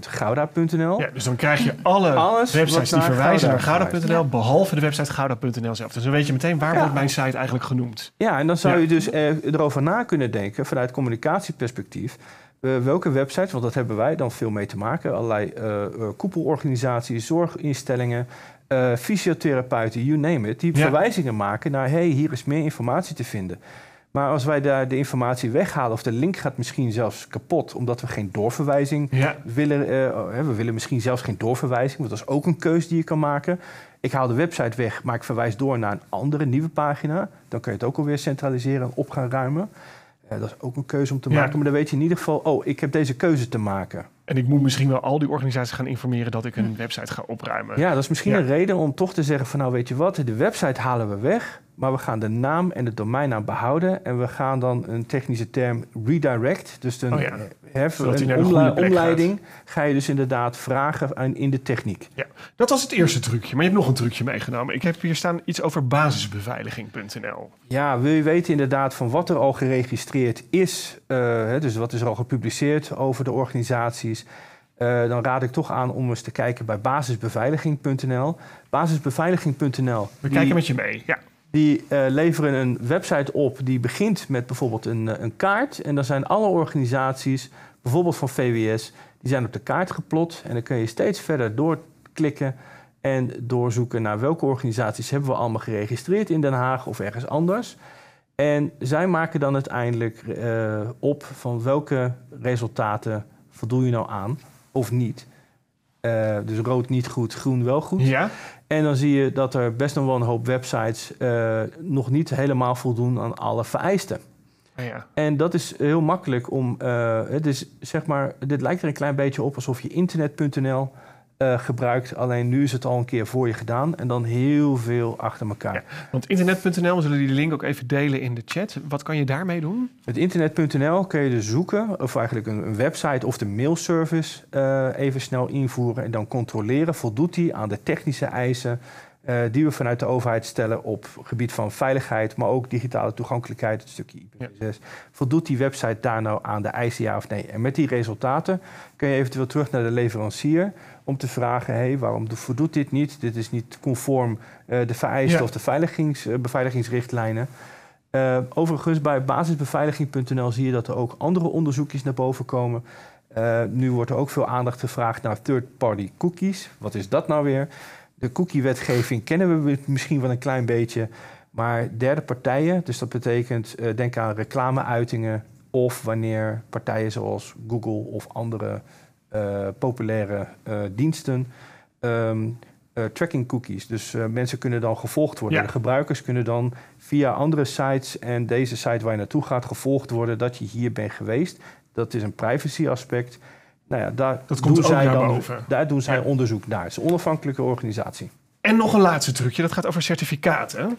.gouda.nl. Ja, dus dan krijg je alles websites die verwijzen naar gouda.nl, behalve de website gouda.nl zelf. Dus dan weet je meteen waar wordt mijn site eigenlijk genoemd. Ja, en dan zou je dus erover na kunnen denken vanuit communicatieperspectief. Welke websites, want dat hebben wij dan veel mee te maken. Allerlei koepelorganisaties, zorginstellingen, fysiotherapeuten, you name it. Die verwijzingen maken naar, hier is meer informatie te vinden. Maar als wij daar de informatie weghalen of de link gaat misschien zelfs kapot... omdat we geen doorverwijzing willen. We willen misschien zelfs geen doorverwijzing, want dat is ook een keus die je kan maken. Ik haal de website weg, maar ik verwijs door naar een andere nieuwe pagina. Dan kun je het ook alweer centraliseren en op gaan ruimen. Dat is ook een keuze om te maken, maar dan weet je in ieder geval... ik heb deze keuze te maken. En ik moet misschien wel al die organisaties gaan informeren... dat ik een website ga opruimen. Ja, dat is misschien een reden om toch te zeggen van... nou, weet je wat, de website halen we weg... maar we gaan de naam en de domeinnaam behouden... en we gaan dan een technische term redirect... dus omleiding ga je dus inderdaad vragen in de techniek. Ja, dat was het eerste trucje, maar je hebt nog een trucje meegenomen. Ik heb hier staan iets over basisbeveiliging.nl. Ja, wil je weten inderdaad van wat er al geregistreerd is... dus wat is er al gepubliceerd over de organisaties... dan raad ik toch aan om eens te kijken bij basisbeveiliging.nl. Basisbeveiliging.nl. We kijken met je mee, Die leveren een website op die begint met bijvoorbeeld een kaart. En dan zijn alle organisaties, bijvoorbeeld van VWS, die zijn op de kaart geplot. En dan kun je steeds verder doorklikken en doorzoeken naar welke organisaties hebben we allemaal geregistreerd in Den Haag of ergens anders. En zij maken dan uiteindelijk op van welke resultaten voldoen je nou aan of niet. Dus rood niet goed, groen wel goed. Ja. En dan zie je dat er best nog wel een hoop websites nog niet helemaal voldoen aan alle vereisten. Ja. En dat is heel makkelijk om... het is, zeg maar, dit lijkt er een klein beetje op alsof je internet.nl gebruikt. Alleen nu is het al een keer voor je gedaan en dan heel veel achter elkaar. Ja, want internet.nl, we zullen die link ook even delen in de chat. Wat kan je daarmee doen? Het internet.nl kun je dus zoeken of eigenlijk een website of de mailservice even snel invoeren en dan controleren. Voldoet die aan de technische eisen die we vanuit de overheid stellen op gebied van veiligheid, maar ook digitale toegankelijkheid, het stukje IPv6. Ja. Voldoet die website daar nou aan de eisen, ja of nee? En met die resultaten kun je eventueel terug naar de leverancier om te vragen, waarom voldoet dit niet? Dit is niet conform de vereisten of de beveiligingsrichtlijnen. Overigens, bij basisbeveiliging.nl zie je dat er ook andere onderzoekjes naar boven komen. Nu wordt er ook veel aandacht gevraagd naar third-party cookies. Wat is dat nou weer? De cookie-wetgeving kennen we misschien wel een klein beetje. Maar derde partijen, dus dat betekent, denk aan reclameuitingen... of wanneer partijen zoals Google of andere populaire diensten... tracking cookies, dus mensen kunnen dan gevolgd worden. Ja. De gebruikers kunnen dan via andere sites en deze site waar je naartoe gaat... gevolgd worden dat je hier bent geweest. Dat is een privacy aspect... Nou ja, daar doen zij onderzoek naar. Het is een onafhankelijke organisatie. En nog een laatste trucje, dat gaat over certificaten.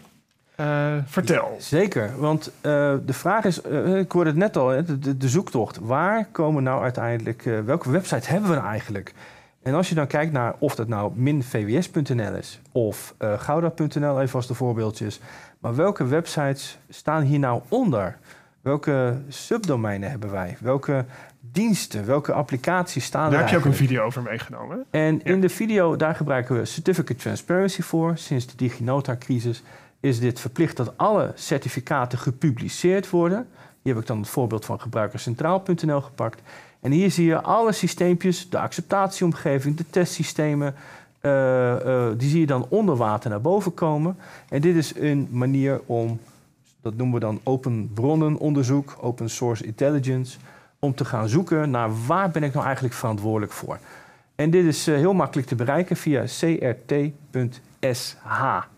Vertel. Zeker, want de vraag is, ik hoorde het net al, de zoektocht. Waar komen nou uiteindelijk, welke website hebben we nou eigenlijk? En als je dan kijkt naar of dat nou minvws.nl is of Gouda.nl, even als de voorbeeldjes. Maar welke websites staan hier nou onder? Welke subdomeinen hebben wij? Welke diensten, welke applicaties staan daar? Daar heb je ook een video over meegenomen. En in de video, daar gebruiken we Certificate Transparency voor. Sinds de DigiNota-crisis is dit verplicht dat alle certificaten gepubliceerd worden. Hier heb ik dan het voorbeeld van gebruikerscentraal.nl gepakt. En hier zie je alle systeempjes, de acceptatieomgeving, de testsystemen. Die zie je dan onder water naar boven komen. En dit is een manier om, dat noemen we dan open bronnenonderzoek, open source intelligence, om te gaan zoeken naar waar ben ik nou eigenlijk verantwoordelijk voor. En dit is heel makkelijk te bereiken via crt.sh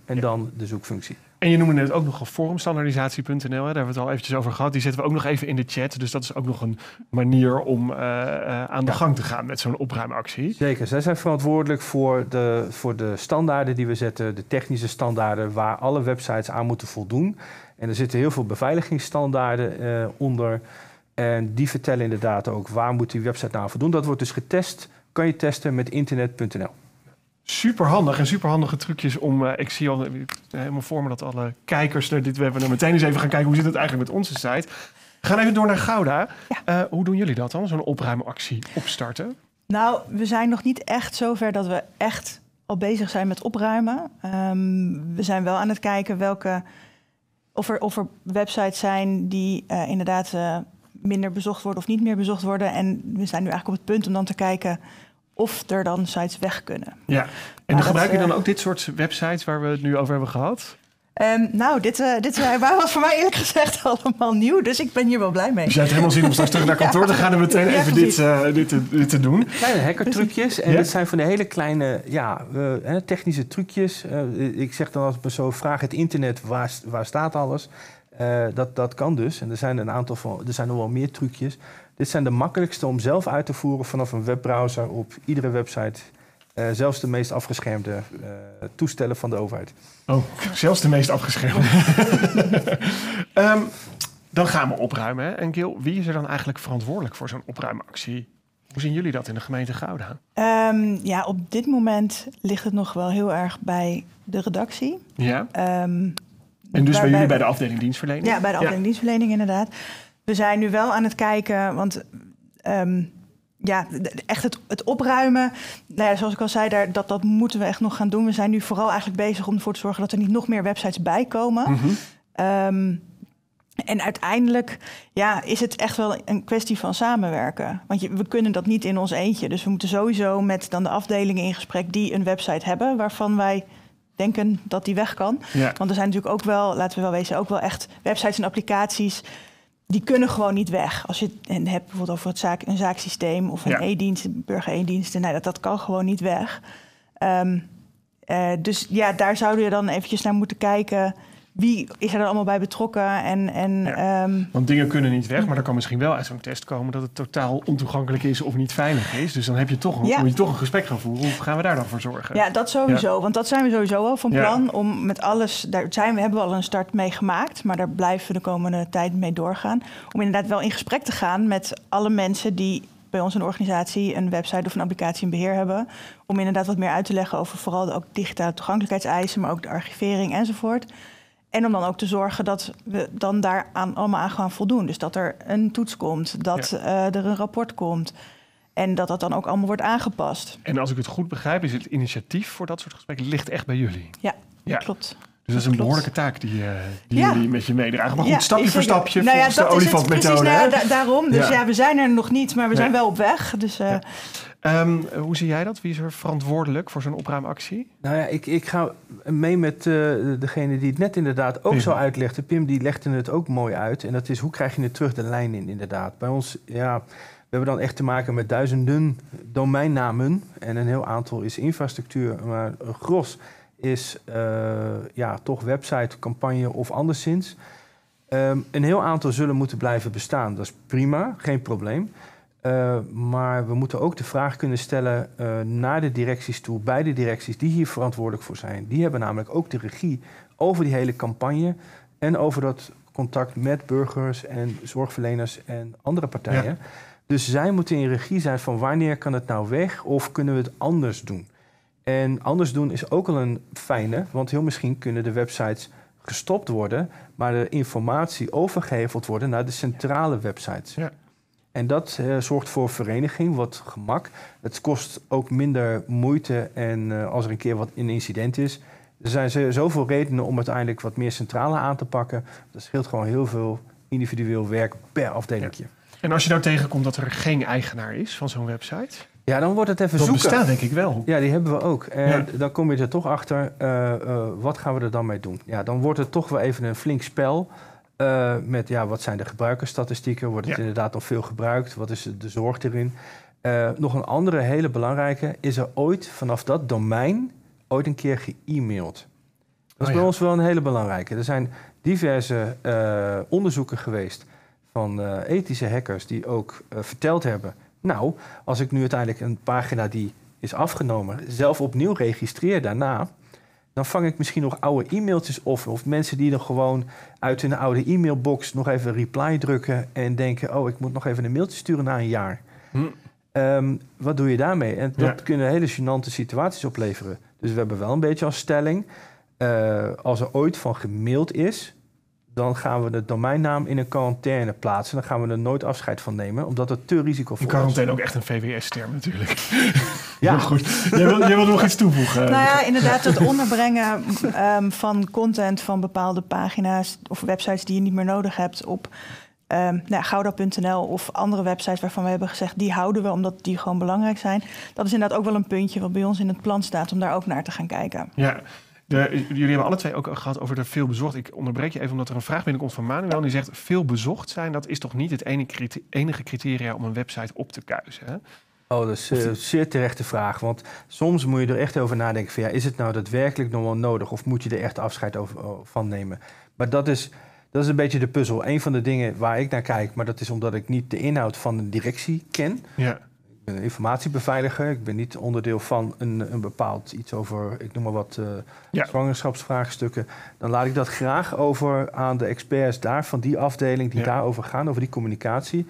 en dan de zoekfunctie. En je noemde net ook nogal forumstandaardisatie.nl, daar hebben we het al eventjes over gehad. Die zetten we ook nog even in de chat, dus dat is ook nog een manier om aan de gang te gaan met zo'n opruimactie. Zeker, zij zijn verantwoordelijk voor de standaarden die we zetten, de technische standaarden waar alle websites aan moeten voldoen. En er zitten heel veel beveiligingsstandaarden onder. En die vertellen inderdaad ook waar moet die website nou aan voldoen. Dat wordt dus getest, kan je testen met internet.nl. Superhandig en superhandige trucjes om, ik zie al helemaal voor me dat alle kijkers naar dit webinar meteen eens even gaan kijken hoe zit het eigenlijk met onze site. We gaan even door naar Gouda. Ja. Hoe doen jullie dat dan, zo'n opruimactie opstarten? Nou, we zijn nog niet echt zover dat we echt al bezig zijn met opruimen. We zijn wel aan het kijken welke, of er websites zijn die inderdaad minder bezocht worden of niet meer bezocht worden. En we zijn nu eigenlijk op het punt om dan te kijken of er dan sites weg kunnen. Ja, en dan gebruik je dan ook dit soort websites waar we het nu over hebben gehad? Nou, dit was voor mij eerlijk gezegd allemaal nieuw, dus ik ben hier wel blij mee. Dus jij hebt helemaal zin om straks terug naar kantoor te gaan en meteen even dit te doen. Kleine hackertrucjes. En dit zijn van de hele kleine technische trucjes. Ik zeg dan als zo, vraag het internet, waar staat alles? Dat kan dus. En er zijn nog wel meer trucjes. Dit zijn de makkelijkste om zelf uit te voeren vanaf een webbrowser op iedere website. Zelfs de meest afgeschermde toestellen van de overheid. Oh, zelfs de meest afgeschermde. Dan gaan we opruimen. Hè? En Gail, wie is er dan eigenlijk verantwoordelijk voor zo'n opruimactie? Hoe zien jullie dat in de gemeente Gouda? Ja, op dit moment ligt het nog wel heel erg bij de redactie. Ja. En dus bij jullie bij de afdeling dienstverlening? Ja, bij de afdeling dienstverlening inderdaad. We zijn nu wel aan het kijken, want echt het opruimen, nou ja, zoals ik al zei, dat moeten we echt nog gaan doen. We zijn nu vooral eigenlijk bezig om ervoor te zorgen dat er niet nog meer websites bij komen. Mm-hmm. En uiteindelijk is het echt wel een kwestie van samenwerken. Want we kunnen dat niet in ons eentje. Dus we moeten sowieso met dan de afdelingen in gesprek die een website hebben, waarvan wij denken dat die weg kan. Ja. Want er zijn natuurlijk ook wel, laten we wel wezen, ook wel echt websites en applicaties die kunnen gewoon niet weg. Als je het hebt bijvoorbeeld over een zaaksysteem of een e-dienst, een burger-e-dienst. Nee, dat kan gewoon niet weg. Dus ja, daar zouden we dan eventjes naar moeten kijken. Wie is er dan allemaal bij betrokken? Want dingen kunnen niet weg, maar er kan misschien wel uit zo'n test komen dat het totaal ontoegankelijk is of niet veilig is. Dus dan heb je toch moet je toch een gesprek gaan voeren. Hoe gaan we daar dan voor zorgen? Ja, dat sowieso. Ja. Want dat zijn we sowieso al van plan om met alles. Hebben we al een start mee gemaakt, maar daar blijven we de komende tijd mee doorgaan. Om inderdaad wel in gesprek te gaan met alle mensen die bij ons een organisatie, een website of een applicatie in beheer hebben. Om inderdaad wat meer uit te leggen over vooral ook digitale toegankelijkheidseisen, maar ook de archivering enzovoort. En om dan ook te zorgen dat we dan daaraan allemaal aan gaan voldoen. Dus dat er een toets komt, dat er een rapport komt. En dat dan ook allemaal wordt aangepast. En als ik het goed begrijp, is het initiatief voor dat soort gesprekken ligt echt bij jullie. Ja. Klopt. Dus dat is een behoorlijke taak die jullie met je meedragen. Maar goed, stapje voor stapje volgens de olifantmethode. Precies, daarom. Dus we zijn er nog niet, maar we zijn wel op weg. Dus, hoe zie jij dat? Wie is er verantwoordelijk voor zo'n opruimactie? Nou ja, ik ga mee met degene die het net inderdaad ook zo uitlegde. Pim, die legde het ook mooi uit. En dat is, hoe krijg je het terug de lijn in inderdaad? Bij ons, we hebben dan echt te maken met duizenden domeinnamen. En een heel aantal is infrastructuur, maar een gros is toch website, campagne of anderszins. Een heel aantal zullen moeten blijven bestaan. Dat is prima, geen probleem. Maar we moeten ook de vraag kunnen stellen naar de directies toe, bij de directies die hier verantwoordelijk voor zijn. Die hebben namelijk ook de regie over die hele campagne en over dat contact met burgers en zorgverleners en andere partijen. Ja. Dus zij moeten in regie zijn van wanneer kan het nou weg of kunnen we het anders doen. En anders doen is ook al een fijne, want heel misschien kunnen de websites gestopt worden, maar de informatie overgeheveld worden naar de centrale websites. Ja. En dat zorgt voor vereniging, wat gemak. Het kost ook minder moeite en als er een keer wat een incident is, er zijn zoveel redenen om uiteindelijk wat meer centrale aan te pakken. Dat scheelt gewoon heel veel individueel werk per afdelingje. Ja. En als je nou tegenkomt dat er geen eigenaar is van zo'n website? Ja, dan wordt het even zoeken. Dat bestaat denk ik wel. Ja, die hebben we ook. En dan kom je er toch achter, wat gaan we er dan mee doen? Ja, dan wordt het toch wel even een flink spel. Met wat zijn de gebruikersstatistieken? Wordt het inderdaad nog veel gebruikt? Wat is de zorg erin? Nog een andere hele belangrijke. Is er ooit vanaf dat domein ooit een keer ge-e-maild? Dat is bij ons wel een hele belangrijke. Er zijn diverse onderzoeken geweest van ethische hackers die ook verteld hebben. Nou, als ik nu uiteindelijk een pagina die is afgenomen zelf opnieuw registreer daarna, dan vang ik misschien nog oude e-mailtjes of mensen die dan gewoon uit hun oude e-mailbox nog even reply drukken en denken, oh, ik moet nog even een mailtje sturen na een jaar. Wat doe je daarmee? En dat kunnen hele gênante situaties opleveren. Dus we hebben wel een beetje als stelling, als er ooit van gemaild is, dan gaan we de domeinnaam in een quarantaine plaatsen. Dan gaan we er nooit afscheid van nemen, omdat het te risicovol is. Quarantaine ook echt een VWS-term natuurlijk. Ja, maar goed. Jij wil nog iets toevoegen. Nou ja, inderdaad, het onderbrengen van content van bepaalde pagina's of websites die je niet meer nodig hebt op Gouda.nl of andere websites waarvan we hebben gezegd, die houden we omdat die gewoon belangrijk zijn. Dat is inderdaad ook wel een puntje wat bij ons in het plan staat om daar ook naar te gaan kijken. Ja. Jullie hebben alle twee ook gehad over de veel bezocht. Ik onderbreek je even omdat er een vraag binnenkomt van Manuel. Die zegt, veel bezocht zijn, dat is toch niet het enige criteria om een website op te kuisen? Hè? Oh, dat is een zeer terechte vraag. Want soms moet je er echt over nadenken van, ja, is het nou daadwerkelijk nog wel nodig? Of moet je er echt afscheid van nemen? Maar dat is een beetje de puzzel. Een van de dingen waar ik naar kijk, maar dat is omdat ik niet de inhoud van een directie ken. Ja. Ik ben een informatiebeveiliger. Ik ben niet onderdeel van een bepaald iets over, ik noem maar wat, zwangerschapsvraagstukken. Dan laat ik dat graag over aan de experts daar van die afdeling die daarover gaan, over die communicatie.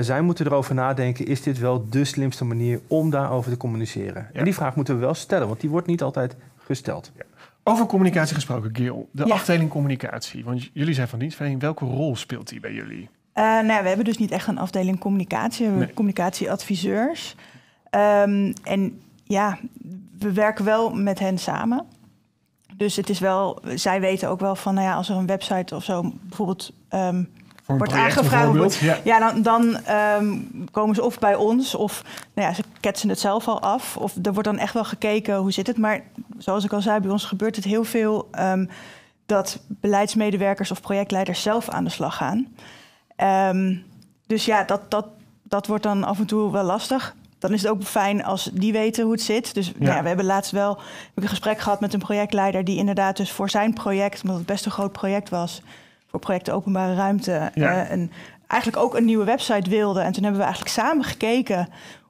Zij moeten erover nadenken, is dit wel de slimste manier om daarover te communiceren? Ja. En die vraag moeten we wel stellen, want die wordt niet altijd gesteld. Ja. Over communicatie gesproken, Gail. De afdeling communicatie, want jullie zijn van dienstverlening. Welke rol speelt die bij jullie? We hebben dus niet echt een afdeling communicatie. We hebben communicatieadviseurs. We werken wel met hen samen. Dus het is wel, zij weten ook wel van, als er een website of zo bijvoorbeeld wordt aangevraagd. Dan komen ze of bij ons of ze ketsen het zelf al af. Of er wordt dan echt wel gekeken hoe zit het. Maar zoals ik al zei, bij ons gebeurt het heel veel dat beleidsmedewerkers of projectleiders zelf aan de slag gaan. Dat wordt dan af en toe wel lastig. Dan is het ook fijn als die weten hoe het zit. Dus we hebben laatst wel een gesprek gehad met een projectleider die inderdaad dus voor zijn project, omdat het best een groot project was, voor project openbare ruimte, eigenlijk ook een nieuwe website wilde. En toen hebben we eigenlijk samen gekeken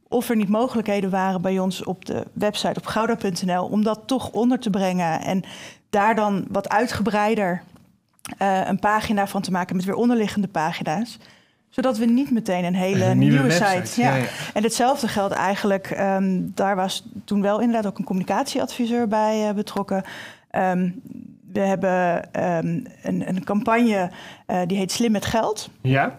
of er niet mogelijkheden waren bij ons op de website op gouda.nl om dat toch onder te brengen en daar dan wat uitgebreider een pagina van te maken met weer onderliggende pagina's. Zodat we niet meteen een hele nieuwe site... Ja. En hetzelfde geldt eigenlijk. Daar was toen wel inderdaad ook een communicatieadviseur bij betrokken. We hebben een campagne die heet Slim met Geld. Ja.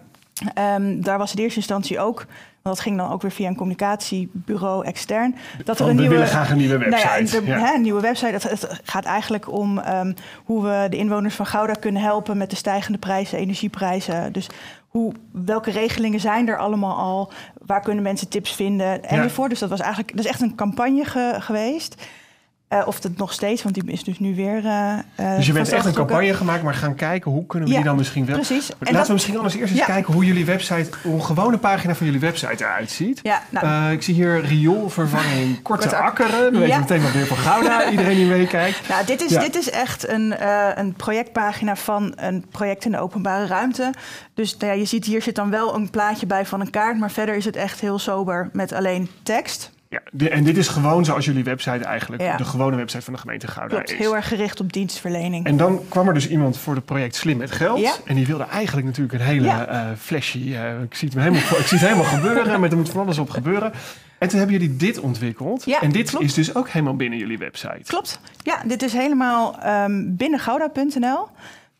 Daar was in eerste instantie ook, want dat ging dan ook weer via een communicatiebureau extern. Willen graag een nieuwe website. Een nieuwe website. Het gaat eigenlijk om hoe we de inwoners van Gouda kunnen helpen met de stijgende prijzen, energieprijzen. Dus welke regelingen zijn er allemaal al? Waar kunnen mensen tips vinden? Enzovoort. Dus dat was eigenlijk echt een campagne geweest. Of dat nog steeds, want die is dus nu weer... dus je bent echt een campagne gemaakt, maar gaan kijken hoe kunnen we die dan misschien wel... Precies. Laten we misschien anders eerst eens kijken hoe jullie website, hoe een gewone pagina van jullie website eruit ziet. Ja, nou, ik zie hier rioolvervanging, korte akkeren. We weten meteen wat weer van Gouda, iedereen die meekijkt. Nou, dit is echt een projectpagina van een project in de openbare ruimte. Dus nou ja, je ziet hier zit dan wel een plaatje bij van een kaart, maar verder is het echt heel sober met alleen tekst. Ja, en dit is gewoon zoals jullie website eigenlijk, de gewone website van de gemeente Gouda is. Heel erg gericht op dienstverlening. En dan kwam er dus iemand voor het project Slim met Geld. Ja. En die wilde eigenlijk natuurlijk een hele flashy, ik zie het helemaal, ik zie het helemaal gebeuren, maar er moet van alles op gebeuren. En toen hebben jullie dit ontwikkeld. Ja, en dit is dus ook helemaal binnen jullie website. Klopt. Ja, dit is helemaal binnen Gouda.nl.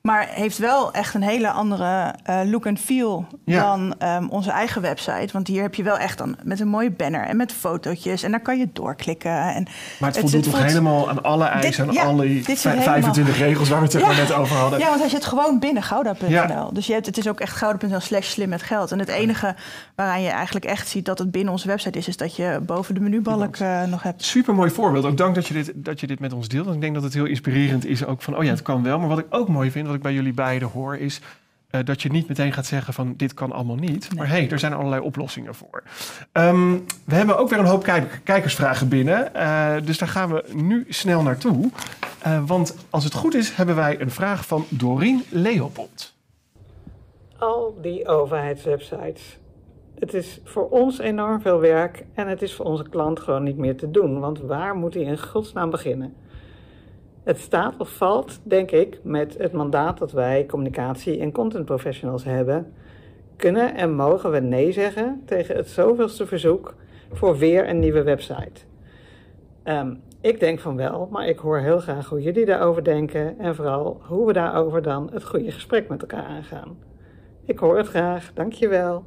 Maar heeft wel echt een hele andere look en feel dan onze eigen website. Want hier heb je wel echt dan met een mooie banner en met fotootjes. En daar kan je doorklikken. En maar het voldoet toch helemaal aan alle eisen, aan alle 25 regels waar we het net over hadden. Ja, want hij zit gewoon binnen Gouda.nl. Ja. Dus het is ook echt Gouda.nl/slim-met-geld. En het enige waaraan je eigenlijk echt ziet dat het binnen onze website is, is dat je boven de menubalk nog hebt. Super mooi voorbeeld. Ook dank dat je dit met ons deelt. Want ik denk dat het heel inspirerend is ook van, oh ja, het kan wel. Maar wat ik ook mooi vind, wat ik bij jullie beiden hoor, is dat je niet meteen gaat zeggen van dit kan allemaal niet. Nee. Maar hey, er zijn allerlei oplossingen voor. We hebben ook weer een hoop kijkersvragen binnen. Dus daar gaan we nu snel naartoe. Want als het goed is, hebben wij een vraag van Doreen Leopold. Al die overheidswebsites. Het is voor ons enorm veel werk en het is voor onze klant gewoon niet meer te doen. Want waar moet hij in godsnaam beginnen? Het staat of valt, denk ik, met het mandaat dat wij communicatie- en contentprofessionals hebben. Kunnen en mogen we nee zeggen tegen het zoveelste verzoek voor weer een nieuwe website? Ik denk van wel, maar ik hoor heel graag hoe jullie daarover denken en vooral hoe we daarover dan het goede gesprek met elkaar aangaan. Ik hoor het graag, dankjewel.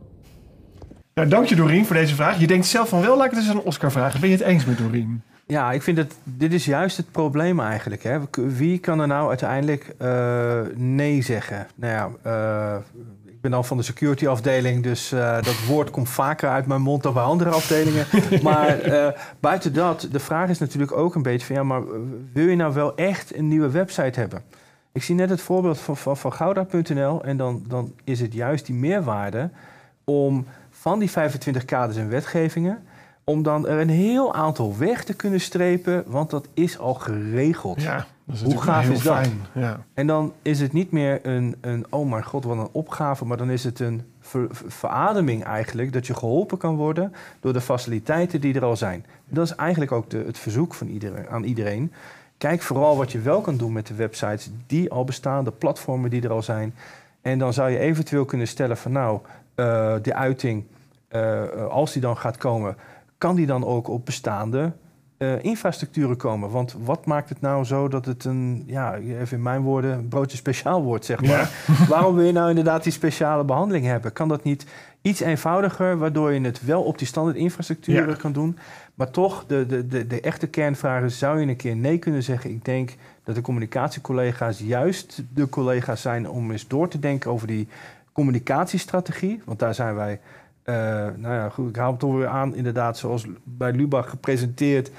Nou, dank je Doreen voor deze vraag. Je denkt zelf van wel, laat ik het eens aan Oskar vragen. Ben je het eens met Doreen? Ja, ik vind dat dit is juist het probleem eigenlijk. Hè. Wie kan er nou uiteindelijk nee zeggen? Nou ja, ik ben al van de security afdeling, dus dat woord komt vaker uit mijn mond dan bij andere afdelingen. Maar buiten dat, de vraag is natuurlijk ook een beetje van ja, maar wil je nou wel echt een nieuwe website hebben? Ik zie net het voorbeeld van Gouda.nl en dan is het juist die meerwaarde om van die 25 kaders en wetgevingen om dan er een heel aantal weg te kunnen strepen, want dat is al geregeld. Ja, dat is hoe gaaf is dat? Fijn, ja. En dan is het niet meer een oh mijn god, wat een opgave, maar dan is het een verademing eigenlijk, dat je geholpen kan worden door de faciliteiten die er al zijn. Dat is eigenlijk ook het verzoek van aan iedereen. Kijk vooral wat je wel kan doen met de websites die al bestaan, de platformen die er al zijn. En dan zou je eventueel kunnen stellen van nou, de uiting, als die dan gaat komen, kan die dan ook op bestaande infrastructuren komen? Want wat maakt het nou zo dat het een, ja, even in mijn woorden, een broodje speciaal wordt, zeg maar. Ja. Waarom wil je nou inderdaad die speciale behandeling hebben? Kan dat niet iets eenvoudiger, waardoor je het wel op die standaard infrastructuren kan doen? Maar toch, de echte kernvraag is, zou je een keer nee kunnen zeggen? Ik denk dat de communicatiecollega's juist de collega's zijn om eens door te denken over die communicatiestrategie. Want daar zijn wij... nou ja, goed, ik haal het toch weer aan, inderdaad, zoals bij Lubach gepresenteerd.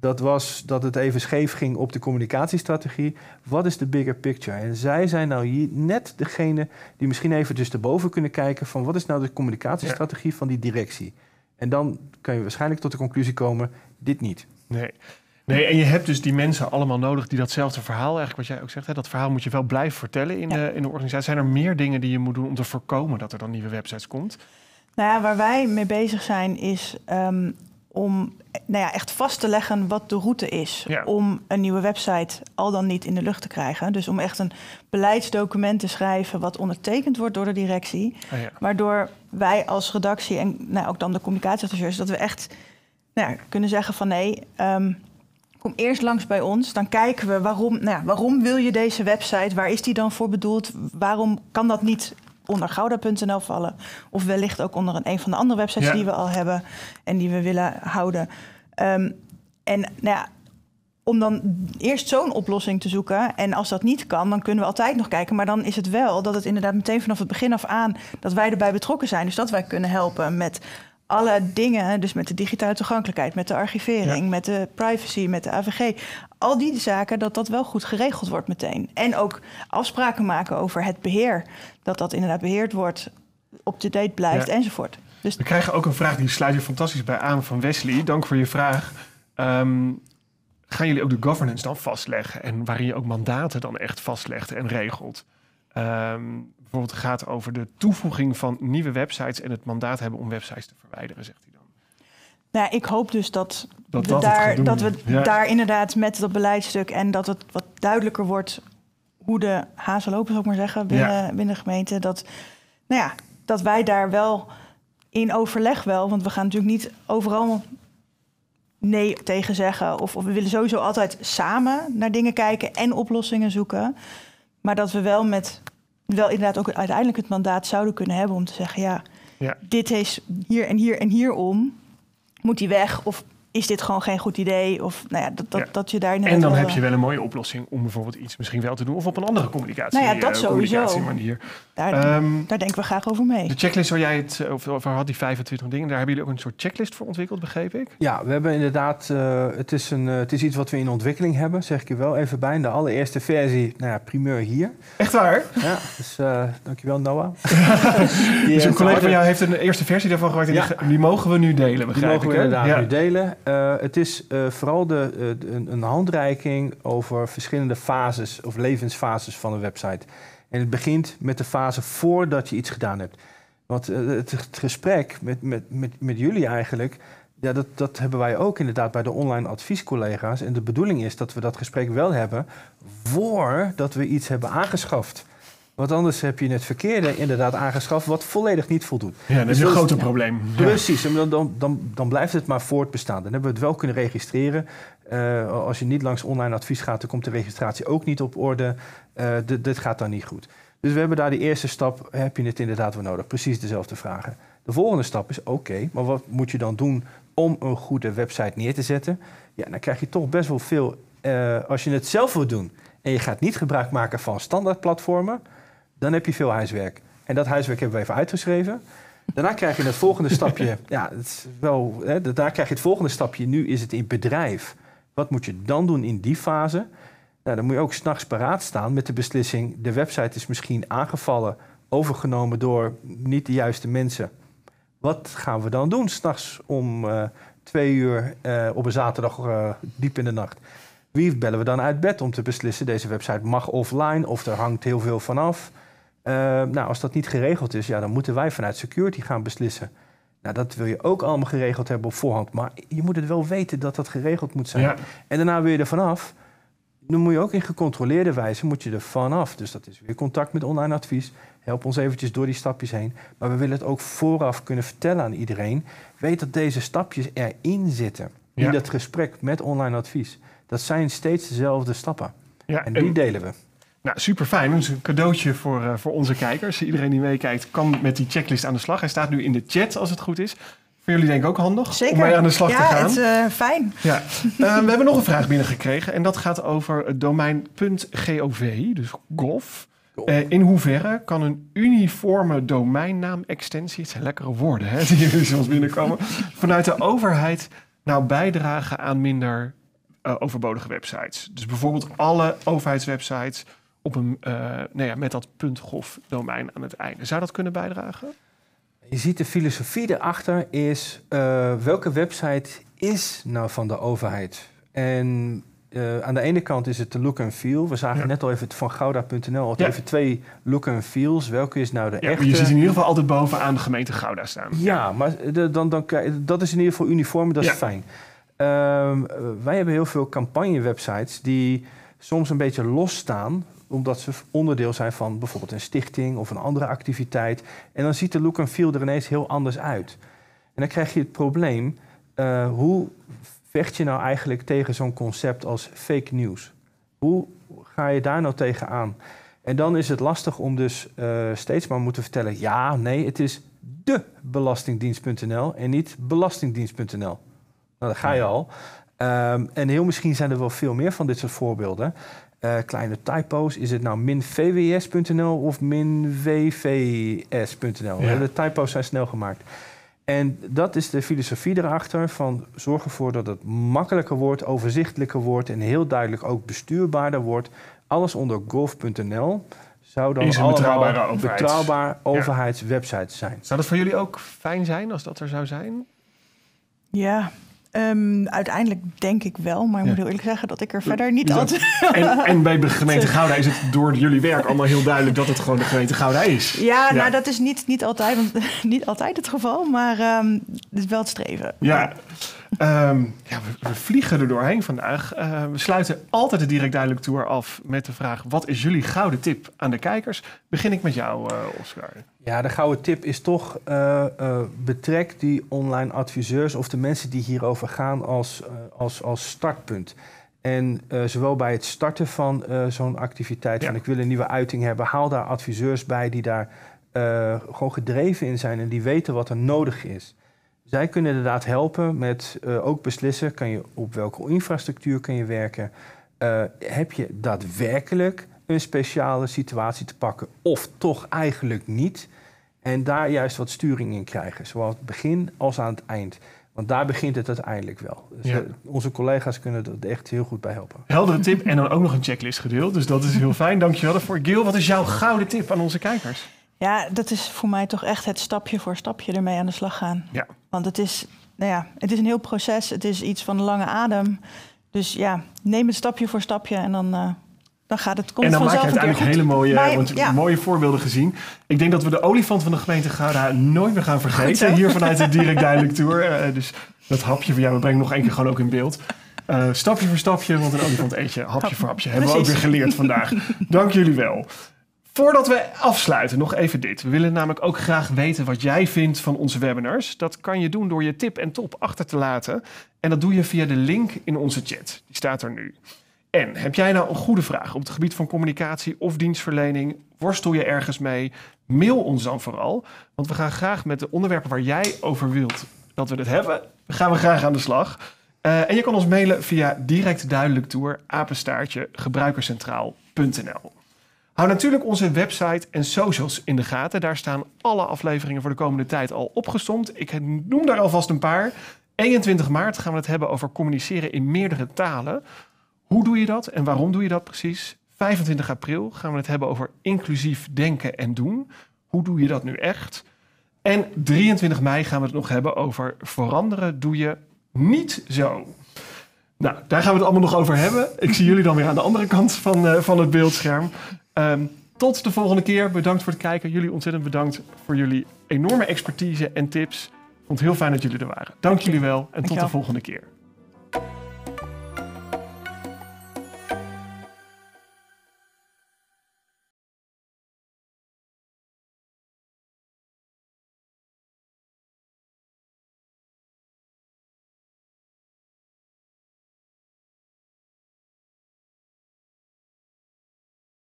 Dat was dat het even scheef ging op de communicatiestrategie. Wat is de bigger picture? En zij zijn nou hier net degene die misschien even dus erboven kunnen kijken van wat is nou de communicatiestrategie van die directie? En dan kan je waarschijnlijk tot de conclusie komen, dit niet. Nee, en je hebt dus die mensen allemaal nodig die datzelfde verhaal, eigenlijk wat jij ook zegt, hè, dat verhaal moet je wel blijven vertellen in de organisatie. Zijn er meer dingen die je moet doen om te voorkomen dat er dan nieuwe websites komt? Nou ja, waar wij mee bezig zijn is om echt vast te leggen wat de route is om een nieuwe website al dan niet in de lucht te krijgen. Dus om echt een beleidsdocument te schrijven wat ondertekend wordt door de directie. Oh ja. Waardoor wij als redactie en ook dan de communicatieadviseurs, dat we echt kunnen zeggen van nee, kom eerst langs bij ons, dan kijken we waarom wil je deze website, waar is die dan voor bedoeld, waarom kan dat niet onder Gouda.nl vallen. Of wellicht ook onder een van de andere websites die we al hebben en die we willen houden. Om dan eerst zo'n oplossing te zoeken. En als dat niet kan, dan kunnen we altijd nog kijken. Maar dan is het wel dat het inderdaad meteen vanaf het begin af aan dat wij erbij betrokken zijn. Dus dat wij kunnen helpen met alle dingen, dus met de digitale toegankelijkheid, met de archivering, met de privacy, met de AVG, al die zaken, dat wel goed geregeld wordt meteen. En ook afspraken maken over het beheer, dat inderdaad beheerd wordt, up-to-date blijft enzovoort. Dus we krijgen ook een vraag, die sluit je fantastisch bij aan, van Wesley. Dank voor je vraag. Gaan jullie ook de governance dan vastleggen? En waarin je ook mandaten dan echt vastlegt en regelt? Bijvoorbeeld gaat over de toevoeging van nieuwe websites en het mandaat hebben om websites te verwijderen, zegt hij dan. Nou, ik hoop dus dat we daar inderdaad met dat beleidstuk en dat het wat duidelijker wordt hoe de hazen lopen, zou ik maar zeggen, binnen de gemeente. Dat wij daar wel in overleg wel, want we gaan natuurlijk niet overal nee tegen zeggen. Of we willen sowieso altijd samen naar dingen kijken en oplossingen zoeken. Maar dat we wel inderdaad ook uiteindelijk het mandaat zouden kunnen hebben om te zeggen, dit is hier en hier en hierom. Moet die weg? Of is dit gewoon geen goed idee? Of dat je daar inderdaad. En dan heb je wel een mooie oplossing om bijvoorbeeld iets misschien wel te doen of op een andere communicatie. Dat sowieso. Daar denken we graag over mee. De checklist waar jij het over had, die 25 dingen, daar hebben jullie ook een soort checklist voor ontwikkeld, begreep ik? Ja, we hebben inderdaad. Het is iets wat we in ontwikkeling hebben, zeg ik je wel even bij. In de allereerste versie, primeur hier. Echt waar? Ja, dus dankjewel, Noah. Dus een collega van jou heeft een eerste versie daarvan gemaakt. Die mogen we nu delen, begrijp ik? Die mogen we inderdaad nu delen. Het is vooral een handreiking over verschillende fases of levensfases van een website. En het begint met de fase voordat je iets gedaan hebt. Want het gesprek met jullie eigenlijk, dat hebben wij ook inderdaad bij de online adviescollega's. En de bedoeling is dat we dat gesprek wel hebben voordat we iets hebben aangeschaft. Want anders heb je het verkeerde inderdaad aangeschaft wat volledig niet voldoet. Ja, dat is een groter probleem. Precies, en dan blijft het maar voortbestaan. Dan hebben we het wel kunnen registreren. Als je niet langs online advies gaat, dan komt de registratie ook niet op orde. Dit gaat dan niet goed. Dus we hebben daar de eerste stap, heb je het inderdaad wel nodig? Precies dezelfde vragen. De volgende stap is, oké, maar wat moet je dan doen om een goede website neer te zetten? Ja, dan krijg je toch best wel veel, als je het zelf wilt doen en je gaat niet gebruik maken van standaard platformen, dan heb je veel huiswerk. En dat huiswerk hebben we even uitgeschreven. Daarna krijg je het volgende stapje. Daarna krijg je het volgende stapje. Nu is het in bedrijf. Wat moet je dan doen in die fase? Nou, dan moet je ook 's nachts paraat staan met de beslissing. De website is misschien aangevallen, overgenomen door niet de juiste mensen. Wat gaan we dan doen 's nachts om 2 uur op een zaterdag diep in de nacht? Wie bellen we dan uit bed om te beslissen, deze website mag offline of er hangt heel veel van af? Als dat niet geregeld is, dan moeten wij vanuit security gaan beslissen. Nou, dat wil je ook allemaal geregeld hebben op voorhand. Maar je moet het wel weten dat dat geregeld moet zijn. Ja. En daarna wil je er vanaf. Dan moet je ook in gecontroleerde wijze er vanaf. Dus dat is weer contact met online advies. Help ons eventjes door die stapjes heen. Maar we willen het ook vooraf kunnen vertellen aan iedereen. Weet dat deze stapjes erin zitten. Ja. In dat gesprek met online advies. Dat zijn steeds dezelfde stappen. Ja, en die delen we. Nou, super fijn. Dus een cadeautje voor onze kijkers. Iedereen die meekijkt kan met die checklist aan de slag. Hij staat nu in de chat, als het goed is. Voor jullie denk ik ook handig om mee aan de slag te gaan. Het is fijn. Ja. We hebben nog een vraag binnengekregen. En dat gaat over het domein .gov, dus gov. In hoeverre kan een uniforme domeinnaam-extensie, het zijn lekkere woorden die jullie soms binnenkomen, vanuit de overheid nou bijdragen aan minder overbodige websites? Dus bijvoorbeeld alle overheidswebsites op een, met dat .gov domein aan het einde. Zou dat kunnen bijdragen? Je ziet de filosofie erachter is, welke website is nou van de overheid? En aan de ene kant is het de look and feel. We zagen net al even van Gouda.nl even 2 look and feels. Welke is nou de echte? Je ziet in ieder geval altijd bovenaan de gemeente Gouda staan. Ja, maar dat is in ieder geval uniform, dat is fijn. Wij hebben heel veel campagnewebsites die soms een beetje losstaan, omdat ze onderdeel zijn van bijvoorbeeld een stichting of een andere activiteit. En dan ziet de look and feel er ineens heel anders uit. En dan krijg je het probleem, hoe vecht je nou eigenlijk tegen zo'n concept als fake news? Hoe ga je daar nou tegenaan? En dan is het lastig om dus steeds maar moeten vertellen, het is de belastingdienst.nl en niet belastingdienst.nl. Nou, daar ga je al. En heel misschien zijn er wel veel meer van dit soort voorbeelden. Kleine typo's, is het nou minvws.nl of minwvs.nl? Ja. De typo's zijn snel gemaakt. En dat is de filosofie erachter, van zorg ervoor dat het makkelijker wordt, overzichtelijker wordt en heel duidelijk ook bestuurbaarder wordt. Alles onder golf.nl zou dan allemaal betrouwbare overheidswebsites zijn. Zou dat voor jullie ook fijn zijn als dat er zou zijn? Ja, uiteindelijk denk ik wel, maar ik moet heel eerlijk zeggen dat ik er verder niet altijd... En bij de gemeente Gouda is het door jullie werk allemaal heel duidelijk dat het gewoon de gemeente Gouda is. Ja, nou dat is niet altijd het geval, maar het is wel het streven. Ja, we vliegen er doorheen vandaag. We sluiten altijd de Direct Duidelijk Tour af met de vraag: wat is jullie gouden tip aan de kijkers? Begin ik met jou, Oskar. Ja, de gouden tip is toch betrek die online adviseurs of de mensen die hierover gaan als startpunt. En zowel bij het starten van zo'n activiteit, van ik wil een nieuwe uiting hebben, haal daar adviseurs bij die daar gewoon gedreven in zijn en die weten wat er nodig is. Zij kunnen inderdaad helpen met ook beslissen, kan je op welke infrastructuur kan je werken. Heb je daadwerkelijk een speciale situatie te pakken of toch eigenlijk niet? En daar juist wat sturing in krijgen, zowel aan het begin als aan het eind. Want daar begint het uiteindelijk wel. Dus onze collega's kunnen er echt heel goed bij helpen. Heldere tip en dan ook nog een checklist gedeeld, dus dat is heel fijn. Dankjewel daarvoor. Gail, wat is jouw gouden tip aan onze kijkers? Ja, dat is voor mij toch echt het stapje voor stapje ermee aan de slag gaan. Ja. Want het is een heel proces. Het is iets van lange adem. Dus ja, neem het stapje voor stapje en dan gaat het komt vanzelf. En dan maak je uiteindelijk hele mooie, mooie voorbeelden gezien. Ik denk dat we de olifant van de gemeente Gouda nooit meer gaan vergeten. Goed, hier vanuit de Direct Duidelijk Tour. Dus dat hapje van jou, we brengen nog één keer gewoon ook in beeld. Stapje voor stapje, want een olifant eet je hapje voor hapje. Hebben we ook weer geleerd vandaag. Dank jullie wel. Voordat we afsluiten, nog even dit. We willen namelijk ook graag weten wat jij vindt van onze webinars. Dat kan je doen door je tip en top achter te laten. En dat doe je via de link in onze chat. Die staat er nu. En heb jij nou een goede vraag op het gebied van communicatie of dienstverlening? Worstel je ergens mee? Mail ons dan vooral. Want we gaan graag met de onderwerpen waar jij over wilt dat we het hebben, gaan we graag aan de slag. En je kan ons mailen via directduidelijktour@gebruikerscentraal.nl. Hou natuurlijk onze website en socials in de gaten. Daar staan alle afleveringen voor de komende tijd al opgesomd. Ik noem daar alvast een paar. 21 maart gaan we het hebben over communiceren in meerdere talen. Hoe doe je dat en waarom doe je dat precies? 25 april gaan we het hebben over inclusief denken en doen. Hoe doe je dat nu echt? En 23 mei gaan we het nog hebben over veranderen doe je niet zo. Nou, daar gaan we het allemaal nog over hebben. Ik zie jullie dan weer aan de andere kant van het beeldscherm. Tot de volgende keer. Bedankt voor het kijken. Jullie ontzettend bedankt voor jullie enorme expertise en tips. Ik vond het heel fijn dat jullie er waren. Dank jullie wel en tot de volgende keer.